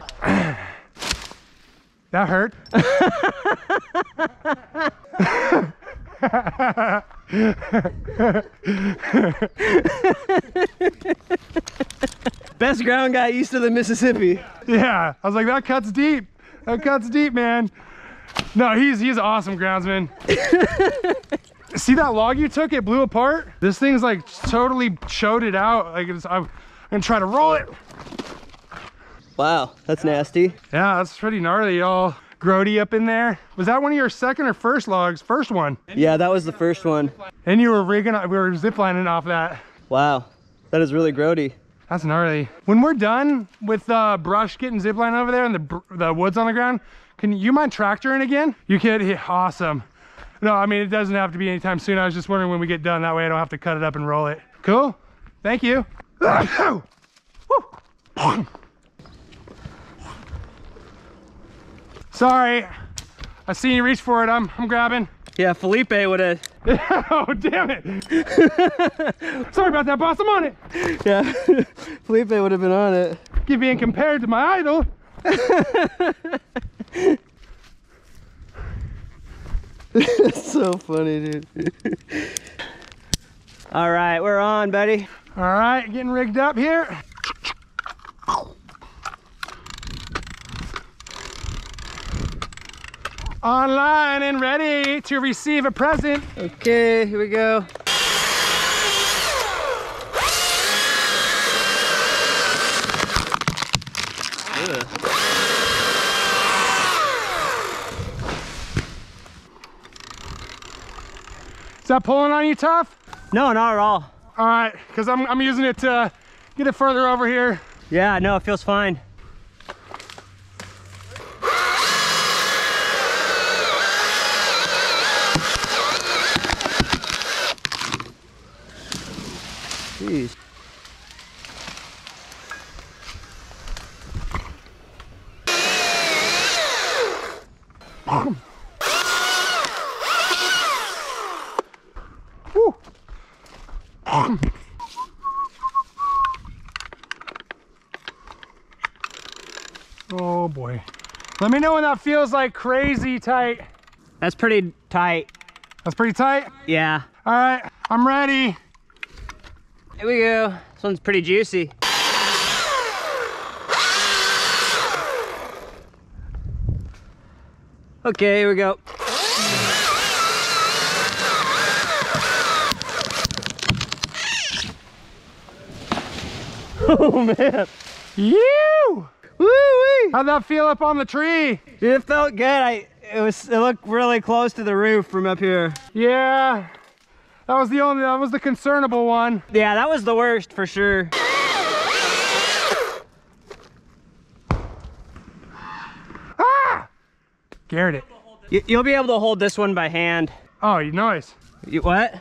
That hurt. Best ground guy east of the Mississippi. Yeah, I was like, that cuts deep. That cuts deep, man. No, he's he's awesome groundsman. See that log you took? It blew apart. This thing's like totally showed it out. Like it's, I'm gonna try to roll it. Wow, that's nasty. Yeah, that's pretty gnarly, y'all. Grody up in there. Was that one of your second or first logs? First one. Yeah, that was the first one. And you were rigging, we were ziplining off that. Wow, that is really grody. That's gnarly. When we're done with the uh, brush getting zipline over there and the the woods on the ground, can you mind tractoring again? You kid? Yeah, awesome. No, I mean, it doesn't have to be anytime soon. I was just wondering when we get done. That way I don't have to cut it up and roll it. Cool, thank you. Sorry, I seen you reach for it. I'm, I'm grabbing. Yeah, Felipe would have. Oh, damn it. Sorry about that, boss. I'm on it. Yeah, Felipe would have been on it. You're being compared to my idol. That's so funny, dude. All right, we're on, buddy. All right, getting rigged up here. Online and ready to receive a present. Okay, here we go. Ugh. Is that pulling on you tough? No, not at all. All right, because I'm, I'm using it to get it further over here. Yeah, no, it feels fine. Jeez. Oh boy. Let me know when that feels like crazy tight. That's pretty tight. That's pretty tight? Yeah. All right, I'm ready. Here we go. This one's pretty juicy. Okay, here we go. Oh man. You! Woo-wee! How'd that feel up on the tree? Dude, it felt good. I it was it looked really close to the roof from up here. Yeah. That was the only, that was the concernable one. Yeah, that was the worst for sure. Ah! Garrett it. You, you'll be able to hold this one by hand. Oh, you nice. You what?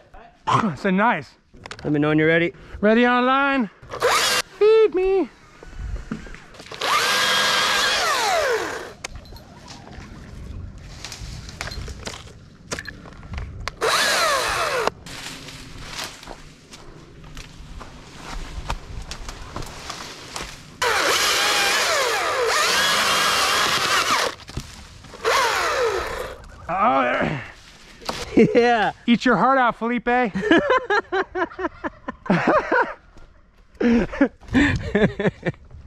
I said nice. Let me know when you're ready. Ready online. Feed me. Yeah. Eat your heart out, Felipe. I'd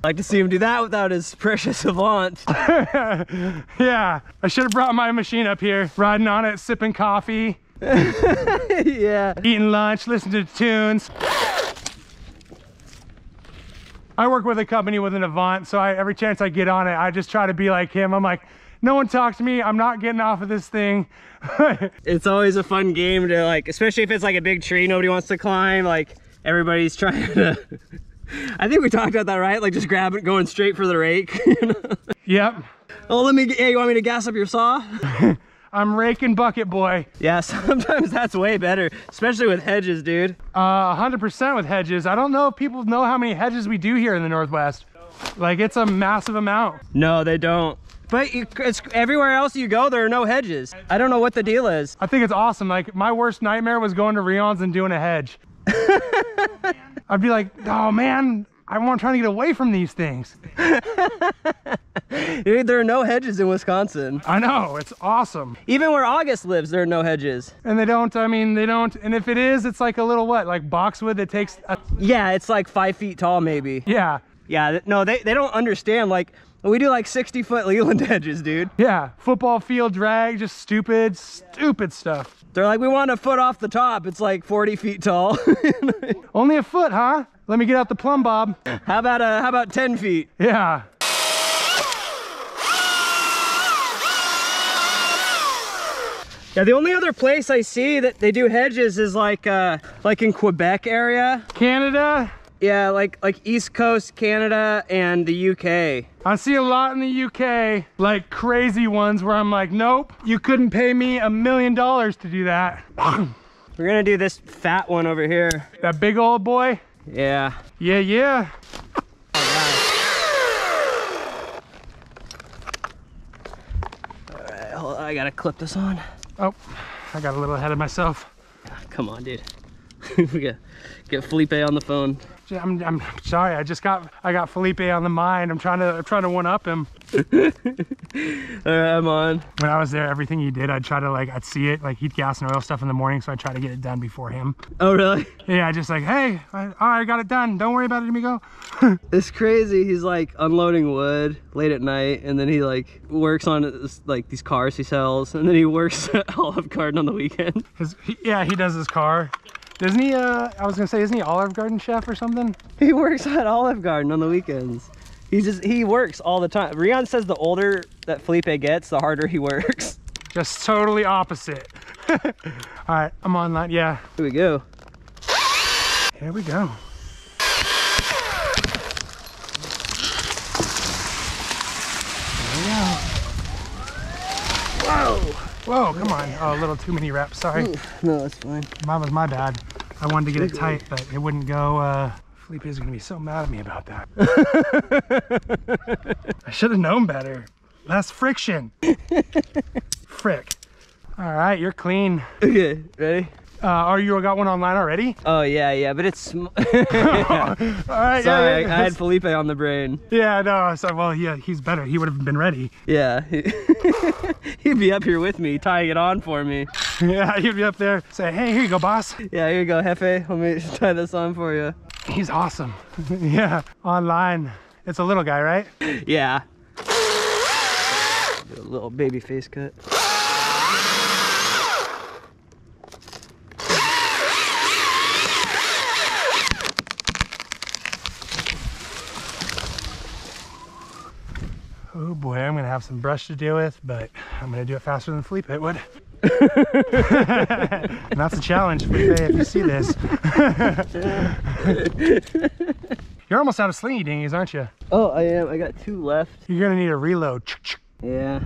like to see him do that without his precious Avant. Yeah. I should have brought my machine up here, riding on it, sipping coffee. Yeah. Eating lunch, listening to tunes. I work with a company with an Avant, so I, every chance I get on it, I just try to be like him. I'm like, no one talks to me. I'm not getting off of this thing. It's always a fun game to like, especially if it's like a big tree nobody wants to climb. Like everybody's trying to, I think we talked about that, right? Like just grab it, going straight for the rake. Yep. Oh, let me, hey, you want me to gas up your saw? I'm raking bucket boy. Yeah, sometimes that's way better, especially with hedges, dude. Uh, one hundred percent with hedges. I don't know if people know how many hedges we do here in the Northwest. Like, it's a massive amount. No, they don't. But you, it's, everywhere else you go, there are no hedges. I don't know what the deal is. I think it's awesome. Like, my worst nightmare was going to Rion's and doing a hedge. I'd be like, oh man, I'm trying to get away from these things. Dude, there are no hedges in Wisconsin. I know, it's awesome. Even where August lives, there are no hedges. And they don't, I mean, they don't, and if it is, it's like a little what, like boxwood that takes a... Yeah, it's like five feet tall maybe. Yeah. Yeah, no, they, they don't understand, like, we do like sixty foot Leland hedges, dude. Yeah, football field drag, just stupid, stupid stuff. They're like, we want a foot off the top. It's like forty feet tall. Only a foot, huh? Let me get out the plumb bob. How about uh, how about ten feet? Yeah. Yeah, the only other place I see that they do hedges is like uh, like in Quebec area. Canada. Yeah, like like East Coast Canada and the U K. I see a lot in the U K, like crazy ones where I'm like, nope, you couldn't pay me a million dollars to do that. We're gonna do this fat one over here. That big old boy? Yeah. Yeah, yeah. All right. All right, hold on, I gotta clip this on. Oh, I got a little ahead of myself. Come on, dude. We gotta get Felipe on the phone. I'm, I'm sorry. I just got I got Felipe on the mind. I'm trying to I'm trying to one up him. Alright, I'm on. When I was there, everything he did, I'd try to like I'd see it. Like he'd gas and oil stuff in the morning, so I'd try to get it done before him. Oh really? Yeah, just like, hey, I, all right, I got it done. Don't worry about it, amigo. It's crazy. He's like unloading wood late at night, and then he like works on like these cars he sells, and then he works at Olive Garden on the weekend. His, he, yeah, he does his car. Isn't he, uh, I was gonna say, isn't he Olive Garden chef or something? He works at Olive Garden on the weekends. He just, he works all the time. Rion says the older that Felipe gets, the harder he works. Just totally opposite. All right, I'm online, yeah. Here we go. Here we go. There we go. Whoa! Whoa, come on. Oh, a little too many reps, sorry. No, that's fine. Mine was my bad. I wanted to get it tight, but it wouldn't go. Uh, Felipe is gonna be so mad at me about that. I should have known better. Less friction. Frick. All right, you're clean. Okay, ready? Uh, oh, you got one online already? Oh, yeah, yeah, but it's... Sm yeah. All right, sorry, yeah, I, I had Felipe on the brain. Yeah, no, so, well, yeah, he's better. He would have been ready. Yeah. He'd be up here with me, tying it on for me. Yeah, he'd be up there saying, hey, here you go, boss. Yeah, here you go, Jefe. Let me tie this on for you. He's awesome. Yeah, online. It's a little guy, right? Yeah. A little baby face cut. Oh boy, I'm gonna have some brush to deal with, but I'm gonna do it faster than Felipe would. And that's a challenge, Felipe, if you see this. You're almost out of slingy dinghies, aren't you? Oh, I am. I got two left. You're gonna need a reload. Yeah.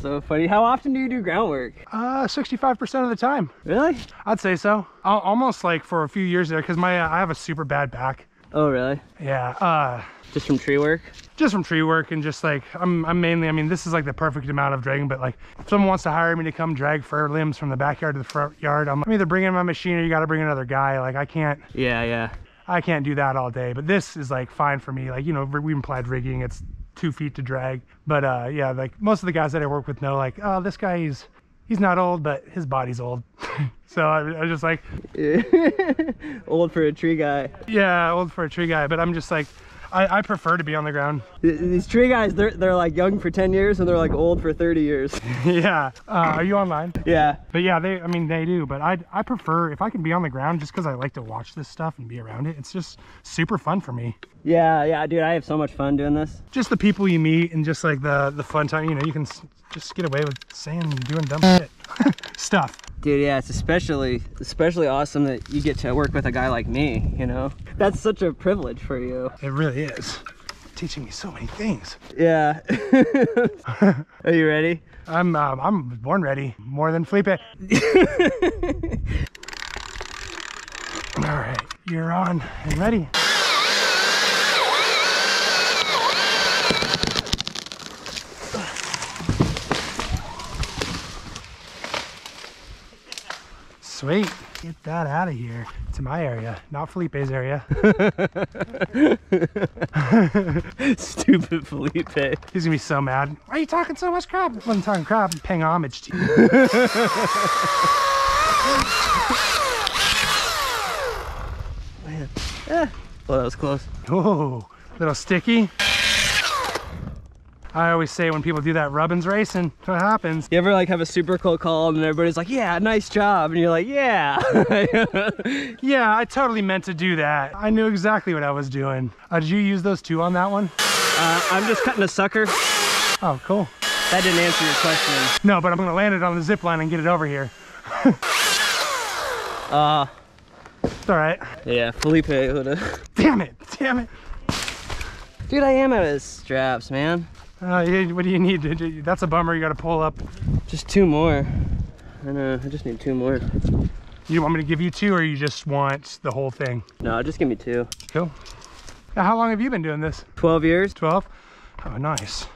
So funny. How often do you do groundwork? Uh, sixty-five percent of the time. Really? I'd say so. I'll, almost like for a few years there, because my uh, I have a super bad back. Oh, really? Yeah. Uh, just from tree work? Just from tree work and just like, I'm, I'm mainly, I mean, this is like the perfect amount of dragging, but like if someone wants to hire me to come drag fir limbs from the backyard to the front yard, I'm, I'm either bringing my machine or you got to bring another guy. Like I can't. Yeah, yeah. I can't do that all day, but this is like fine for me. Like, you know, we implied rigging, it's two feet to drag. But uh, yeah, like most of the guys that I work with know like, oh, this guy, he's, he's not old, but his body's old. So I, I was just like. Old for a tree guy. Yeah, old for a tree guy, but I'm just like, I, I prefer to be on the ground. These tree guys, they're, they're like young for ten years and they're like old for thirty years. Yeah. Uh, are you online? Yeah. But yeah, they, I mean, they do, but I, I prefer, if I can be on the ground just because I like to watch this stuff and be around it, it's just super fun for me. Yeah, yeah, dude, I have so much fun doing this. Just the people you meet and just like the, the fun time, you know, you can just get away with saying and doing dumb shit. Stuff. Dude, yeah, it's especially especially awesome that you get to work with a guy like me, you know? That's such a privilege for you. It really is. teaching me so many things. Yeah. Are you ready? I'm um, I'm born ready, more than Felipe. All right, you're on and ready. Sweet. Get that out of here. To my area, not Felipe's area. Stupid Felipe. He's gonna be so mad. Why are you talking so much crap? I wasn't talking crap, I'm paying homage to you. Man. Eh. Well, that was close. Oh, little sticky. I always say when people do that, rubbin's racing, what happens? You ever like have a super cold call and everybody's like, yeah, nice job. And you're like, yeah. Yeah, I totally meant to do that. I knew exactly what I was doing. Uh, did you use those two on that one? Uh, I'm just cutting a sucker. Oh, cool. That didn't answer your question. No, but I'm gonna land it on the zip line and get it over here. uh, it's all right. Yeah, Felipe would've. Damn it, damn it. Dude, I am out of straps, man. Uh, what do you need? That's a bummer, you gotta pull up. Just two more. I know, I just need two more. You want me to give you two or you just want the whole thing? No, just give me two. Cool. Now, how long have you been doing this? twelve years. twelve? Oh, nice.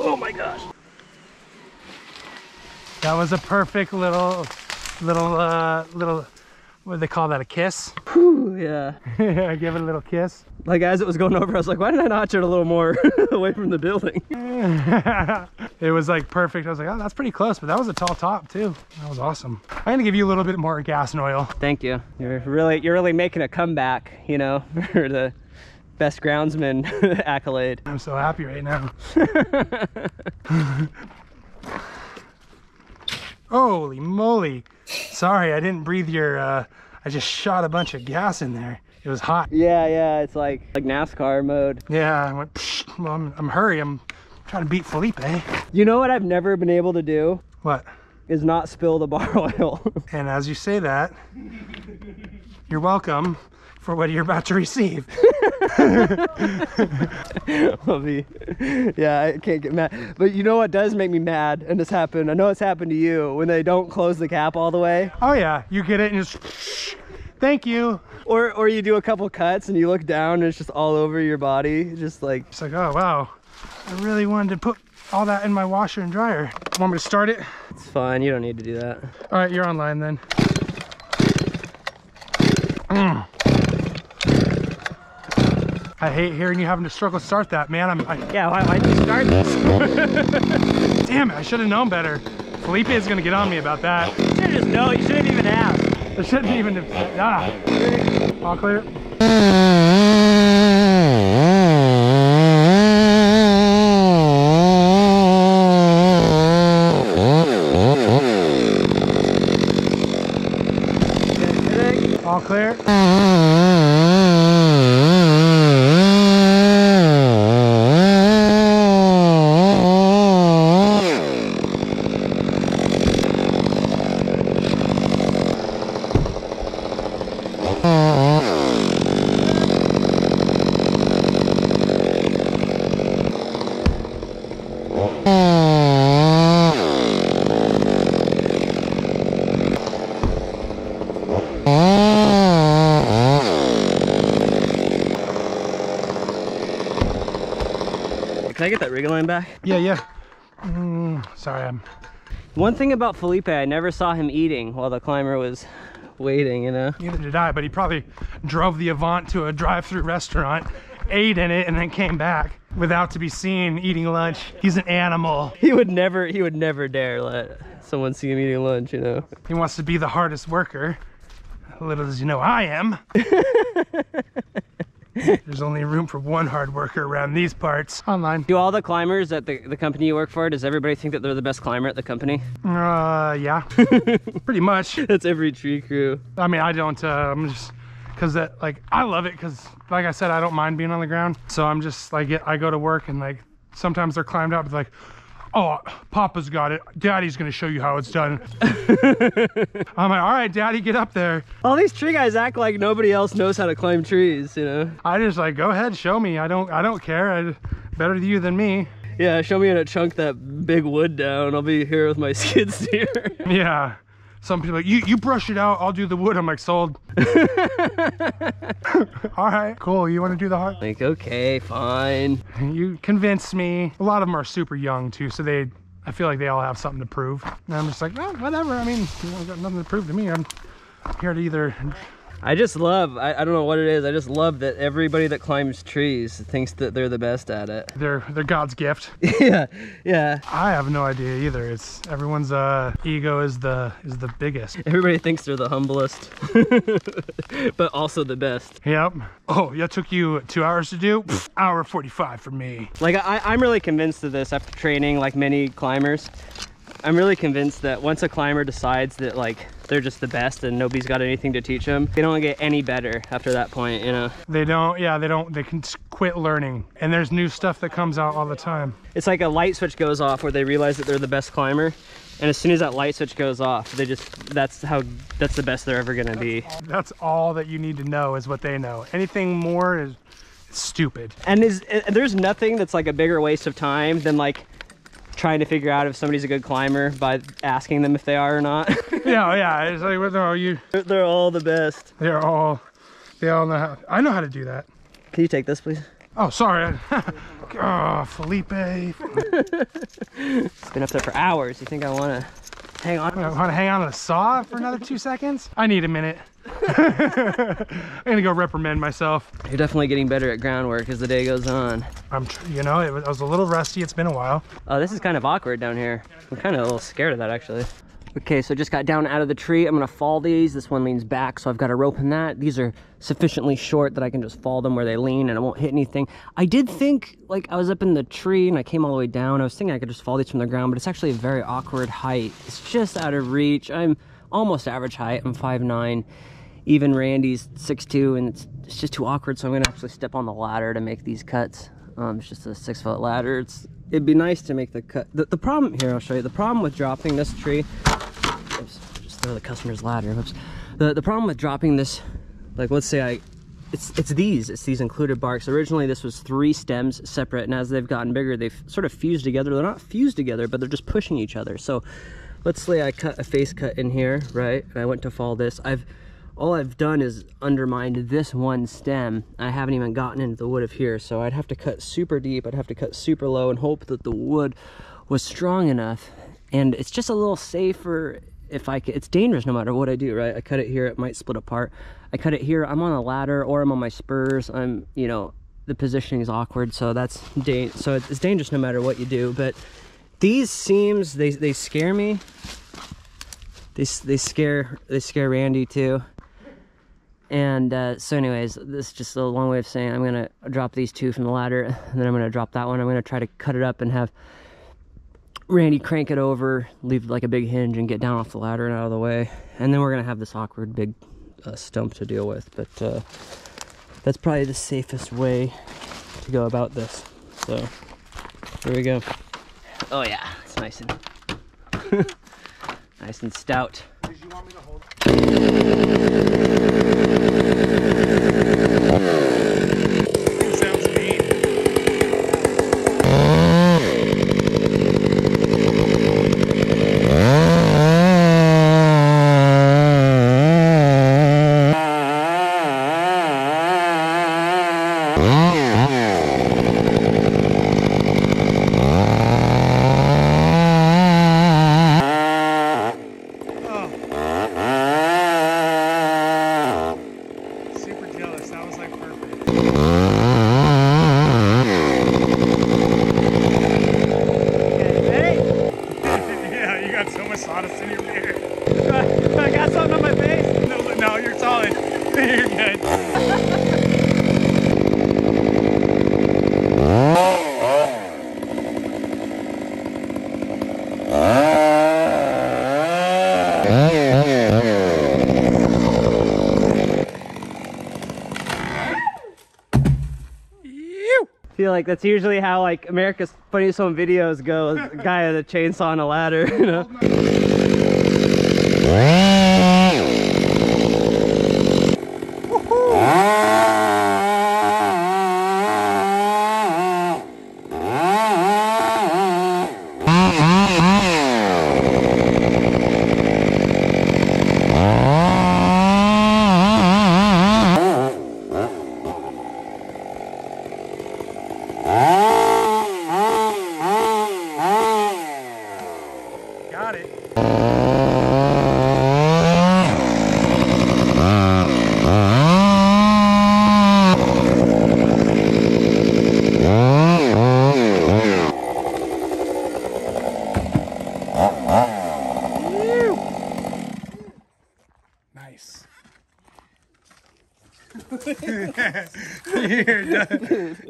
Oh my gosh. That was a perfect little, little, uh, little, what do they call that, a kiss? Whew, yeah. I gave it a little kiss. Like as it was going over, I was like, why didn't I notch it a little more away from the building? It was like perfect. I was like, oh, that's pretty close, but that was a tall top too. That was awesome. I'm gonna give you a little bit more gas and oil. Thank you. You're really, you're really making a comeback, you know, for the best groundsman accolade. I'm so happy right now. Holy moly. Sorry, I didn't breathe your, uh, I just shot a bunch of gas in there. It was hot. Yeah, yeah, it's like like NASCAR mode. Yeah, I went, psh, well, I'm, I'm hurry, I'm trying to beat Felipe. You know what I've never been able to do? What? Is not spill the bar oil. And as you say that, you're welcome for what you're about to receive. Lovey. Yeah, I can't get mad. But you know what does make me mad, and this happened, I know it's happened to you, when they don't close the cap all the way. Oh yeah, you get it and just, thank you. Or or you do a couple cuts and you look down and it's just all over your body, just like. It's like, oh wow, I really wanted to put all that in my washer and dryer. Want me to start it? It's fine, you don't need to do that. All right, you're online then. Mm. I hate hearing you having to struggle to start that, man. I'm, I, yeah, why, why'd you start this? Damn it, I should have known better. Felipe is gonna get on me about that. You should have just known, you shouldn't even asked. I shouldn't even have, ah. All clear. All clear. Can I get that rig line back? Yeah, yeah. Mm, sorry, I'm... One thing about Felipe, I never saw him eating while the climber was waiting, you know? Neither did I, but he probably drove the Avant to a drive-through restaurant, ate in it, and then came back without to be seen eating lunch. He's an animal. He would never, he would never dare let someone see him eating lunch, you know? He wants to be the hardest worker. Little as you know I am. There's only room for one hard worker around these parts. Online. Do all the climbers at the, the company you work for, does everybody think that they're the best climber at the company? Uh, yeah. Pretty much. That's every tree crew. I mean, I don't, uh, I'm just, cause that, like, I love it. Cause like I said, I don't mind being on the ground. So I'm just like, I go to work and like, sometimes they're climbed up, it's like, oh, Papa's got it. Daddy's gonna show you how it's done. I'm like, all right, Daddy, get up there. All these tree guys act like nobody else knows how to climb trees, you know? I just like, go ahead, show me. I don't, I don't care. I, better you than me. Yeah, show me how to chunk that big wood down. I'll be here with my skid steer. Yeah. Some people are like, you, you brush it out, I'll do the wood. I'm like, sold. All right, cool. You want to do the hard? Like, okay, fine. You convinced me. A lot of them are super young too, so they, I feel like they all have something to prove. And I'm just like, no, whatever. I mean, you know, got nothing to prove to me. I'm here to either. I just love, I, I don't know what it is. I just love that everybody that climbs trees thinks that they're the best at it. They're they're God's gift. Yeah, yeah. I have no idea either. It's everyone's uh, ego is the is the biggest. Everybody thinks they're the humblest, but also the best. Yep. Oh, that took you two hours to do? Pfft, hour forty-five for me. Like I, I'm really convinced of this after training like many climbers. I'm really convinced that once a climber decides that like they're just the best and nobody's got anything to teach them, they don't get any better after that point, you know? They don't, yeah, they don't, they can quit learning. And there's new stuff that comes out all the time. It's like a light switch goes off where they realize that they're the best climber. And as soon as that light switch goes off, they just, that's how, that's the best they're ever gonna be. That's all, that's all that you need to know is what they know. Anything more is stupid. And is, there's nothing that's like a bigger waste of time than like, trying to figure out if somebody's a good climber by asking them if they are or not. Yeah, yeah, it's like, where are you? They're, they're all the best. They're all, they all know how, I know how to do that. Can you take this, please? Oh, sorry. Oh, Felipe. It's been up there for hours. You think I want to hang on? I want to hang on to the saw for another two seconds? I need a minute. I'm gonna go reprimand myself. You're definitely getting better at groundwork as the day goes on. I'm, tr you know, it was, I was a little rusty. It's been a while. Oh, this is kind of awkward down here. I'm kind of a little scared of that, actually. Okay, so just got down out of the tree. I'm gonna fall these. This one leans back, so I've got a rope in that. These are sufficiently short that I can just fall them where they lean and I won't hit anything. I did think, like, I was up in the tree and I came all the way down. I was thinking I could just fall these from the ground, but it's actually a very awkward height. It's just out of reach. I'm almost average height. I'm five nine. Even Randy's six two, and it's, it's just too awkward, so I'm gonna actually step on the ladder to make these cuts. Um, it's just a six foot ladder. It's, it'd be nice to make the cut. The, the problem here, I'll show you, the problem with dropping this tree, oops, just throw the customer's ladder, oops. The, the problem with dropping this, like let's say I, it's, it's these, it's these included barks. Originally this was three stems separate, and as they've gotten bigger, they've sort of fused together. They're not fused together, but they're just pushing each other. So let's say I cut a face cut in here, right? And I went to fall this. I've, all I've done is undermined this one stem. I haven't even gotten into the wood of here, so I'd have to cut super deep, I'd have to cut super low and hope that the wood was strong enough. And it's just a little safer if I could. It's dangerous no matter what I do, right? I cut it here, it might split apart. I cut it here, I'm on a ladder or I'm on my spurs. I'm, you know, the positioning is awkward, so that's, da so it's dangerous no matter what you do. But these seams, they, they scare me. They, they, scare, they scare Randy too. And uh, so anyways, this is just a long way of saying I'm gonna drop these two from the ladder, and then I'm gonna drop that one. I'm gonna try to cut it up and have Randy crank it over, leave like a big hinge and get down off the ladder and out of the way. And then we're gonna have this awkward big uh, stump to deal with, but uh, that's probably the safest way to go about this. So here we go. Oh yeah, it's nice and, nice and stout. Did you want me to hold it? feel like that's usually how like America's Funniest Home Videos goes. A guy with a chainsaw and a ladder, you know.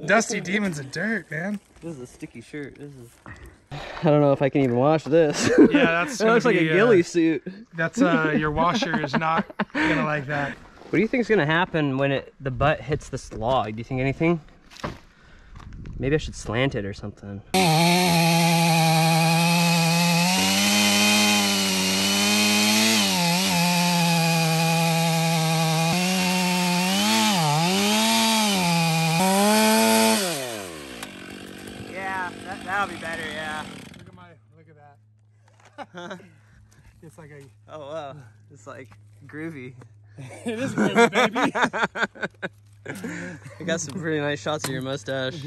Dusty demons and dirt, man. This is a sticky shirt. This is. I don't know if I can even wash this. Yeah, that's. That looks be, like a uh, ghillie suit. That's uh, your washer is not gonna like that. What do you think is gonna happen when it the butt hits this log? Do you think anything? Maybe I should slant it or something. It's like a oh wow, it's like groovy. It is groovy, baby. I got some pretty nice shots of your mustache,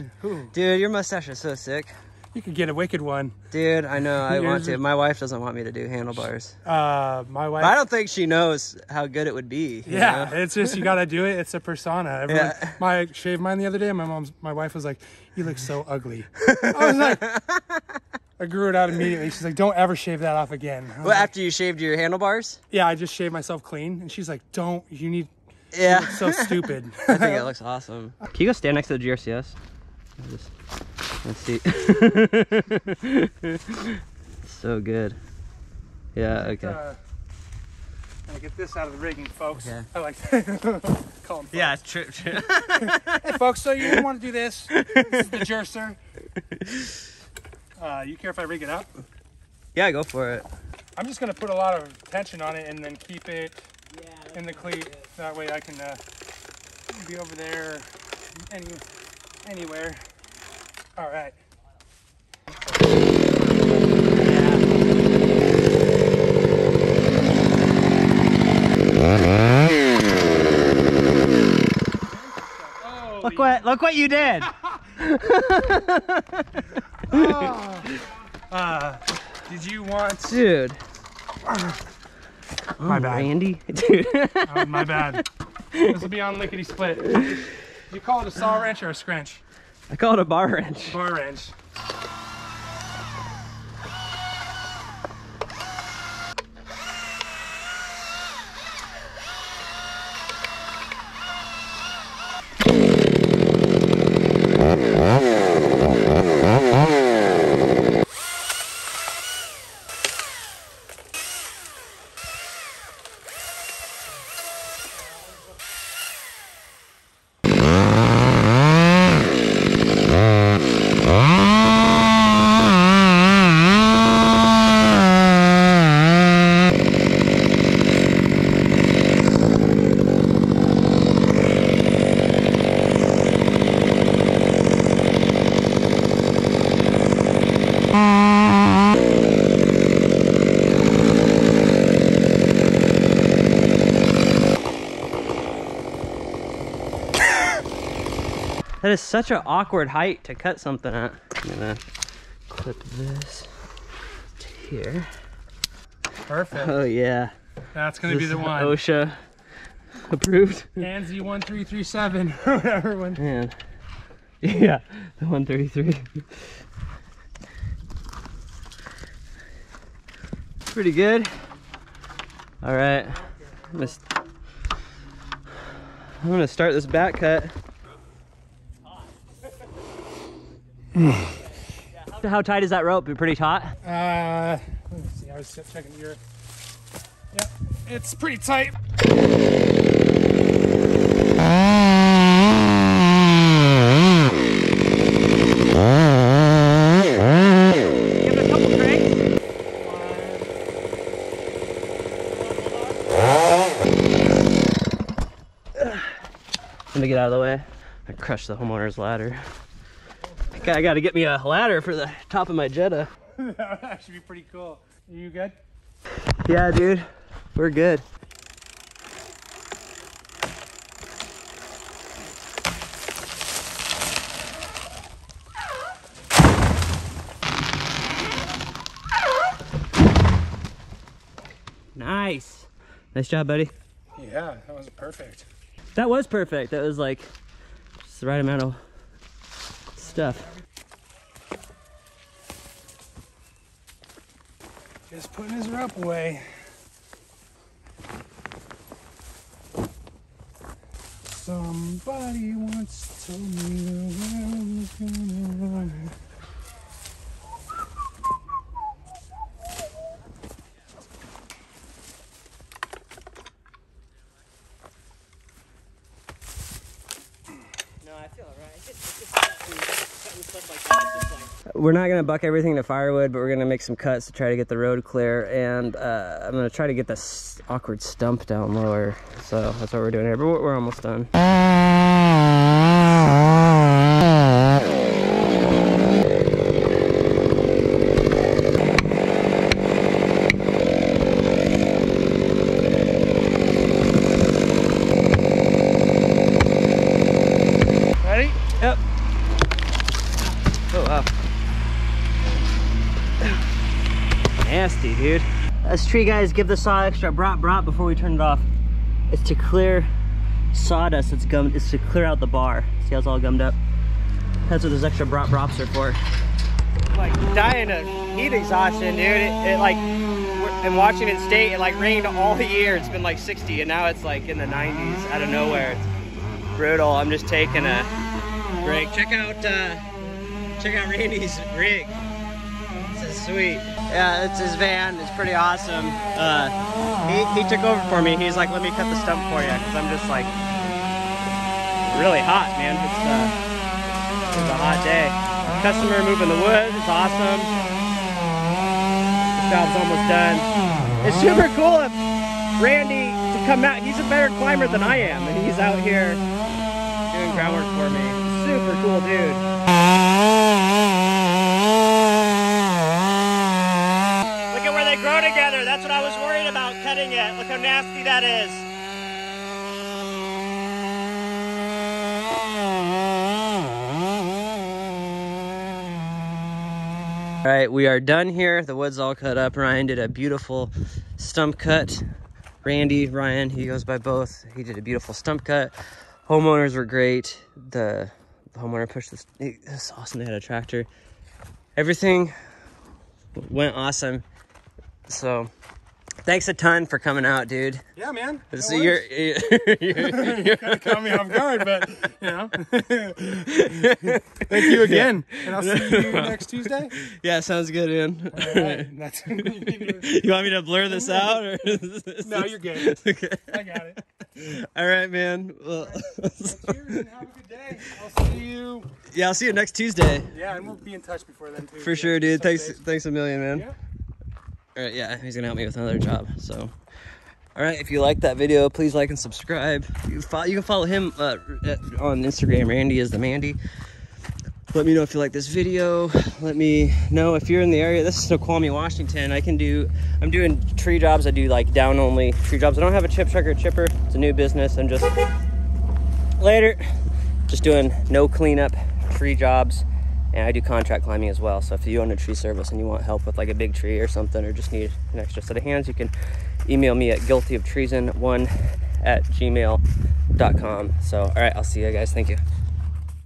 dude. Your mustache is so sick. You could get a wicked one, dude. I know. I Here's want to. My wife doesn't want me to do handlebars. Uh, my wife. But I don't think she knows how good it would be. Yeah, know? It's just you gotta do it. It's a persona. Everyone, yeah. My I shaved mine the other day, and my mom's my wife was like, "You look so ugly." I was like. I grew it out immediately. She's like, "Don't ever shave that off again." Well, like, after you shaved your handlebars? Yeah, I just shaved myself clean, and she's like, "Don't you need?" Yeah, you look so stupid. I think it looks awesome. Can you go stand next to the G R C S? Just, let's see. So good. Yeah. Okay. Uh, I get this out of the rigging, folks. Okay. I like to call them. Yeah, trip. Tri Hey, folks. So you want to do this? This is the Jerser. Uh, you care if I rig it up? Yeah, go for it. I'm just going to put a lot of tension on it and then keep it yeah, in the cleat. Good. That way I can uh, be over there any, anywhere. All right. Yeah. Look what, look what you did. Oh. Uh, did you want, dude? Uh, my oh, bad, Randy. Dude, oh, my bad. This will be on lickety split. You call it a saw wrench or a scrunch? I call it a bar wrench. Bar wrench. That is such an awkward height to cut something at. I'm gonna clip this to here. Perfect. Oh yeah. That's gonna this be the one. OSHA approved. ANSI one three three seven or whatever one. Man. Yeah, the one thirty-three. Pretty good. All right. I'm gonna, I'm gonna start this back cut. How tight is that rope? Be pretty taut? Uh, let's see. I was checking your. Yeah, it's pretty tight. Let me get out of the way. I crushed the homeowner's ladder. Okay, I gotta get me a ladder for the top of my Jetta. That should be pretty cool. You good? Yeah, dude, we're good. Nice. Nice job, buddy. Yeah, that was perfect. That was perfect. That was like just the right amount of stuff. Just putting his rope away. Somebody once told me where I was gonna run. We're not going to buck everything to firewood, but we're going to make some cuts to try to get the road clear. And uh, I'm going to try to get this awkward stump down lower. So that's what we're doing here, but we're almost done. Dude, us tree guys give the saw extra brat brat before we turn it off. It's to clear sawdust. It's gummed. It's to clear out the bar. See how it's all gummed up? That's what those extra brat brats are for. Like dying of heat exhaustion, dude. It, it like in Washington State, it like rained all the year. It's been like sixty, and now it's like in the nineties out of nowhere. It's brutal. I'm just taking a break. Check out, uh, check out Randy's rig. This is sweet. Yeah, it's his van. It's pretty awesome. Uh, he, he took over for me. He's like, let me cut the stump for you, because I'm just like really hot, man. It's, uh, it's a hot day. Customer moving the wood. It's awesome. The job's almost done. It's super cool of Randy to come out. He's a better climber than I am, and he's out here doing groundwork for me. Super cool dude. Grow together. That's what I was worried about cutting it. Look how nasty that is. All right, we are done here. The wood's all cut up. Ryan did a beautiful stump cut. Randy, Ryan, he goes by both. He did a beautiful stump cut. Homeowners were great. The, the homeowner pushed this. It's awesome. They had a tractor. Everything went awesome. So thanks a ton for coming out, dude. Yeah, man. So you're, you're, you're, you're kind of caught me off guard, but you know. Thank you again. Yeah. And I'll see you next Tuesday. Yeah, sounds good, man. All right. That's you, you want me to blur this out? Or is this, no, you're good. Okay. I got it. All right, man. Well, right. Well, cheers and have a good day. I'll see you. Yeah, I'll see you next Tuesday. Yeah, and we'll be in touch before then too. For yeah, sure, dude. Thanks days. Thanks a million, man. Yeah. All right, yeah, he's gonna help me with another job. So, all right, if you like that video, please like and subscribe. You, follow, you can follow him uh, on Instagram, Randy is the Mandy. Let me know if you like this video. Let me know if you're in the area. This is Snoqualmie, Washington. I can do, I'm doing tree jobs. I do like down only tree jobs. I don't have a chip truck or chipper. It's a new business. I'm just, later, just doing no cleanup tree jobs. And I do contract climbing as well. So if you own a tree service and you want help with like a big tree or something, or just need an extra set of hands, you can email me at guilty of treason one at gmail dot com. So, all right, I'll see you guys. Thank you.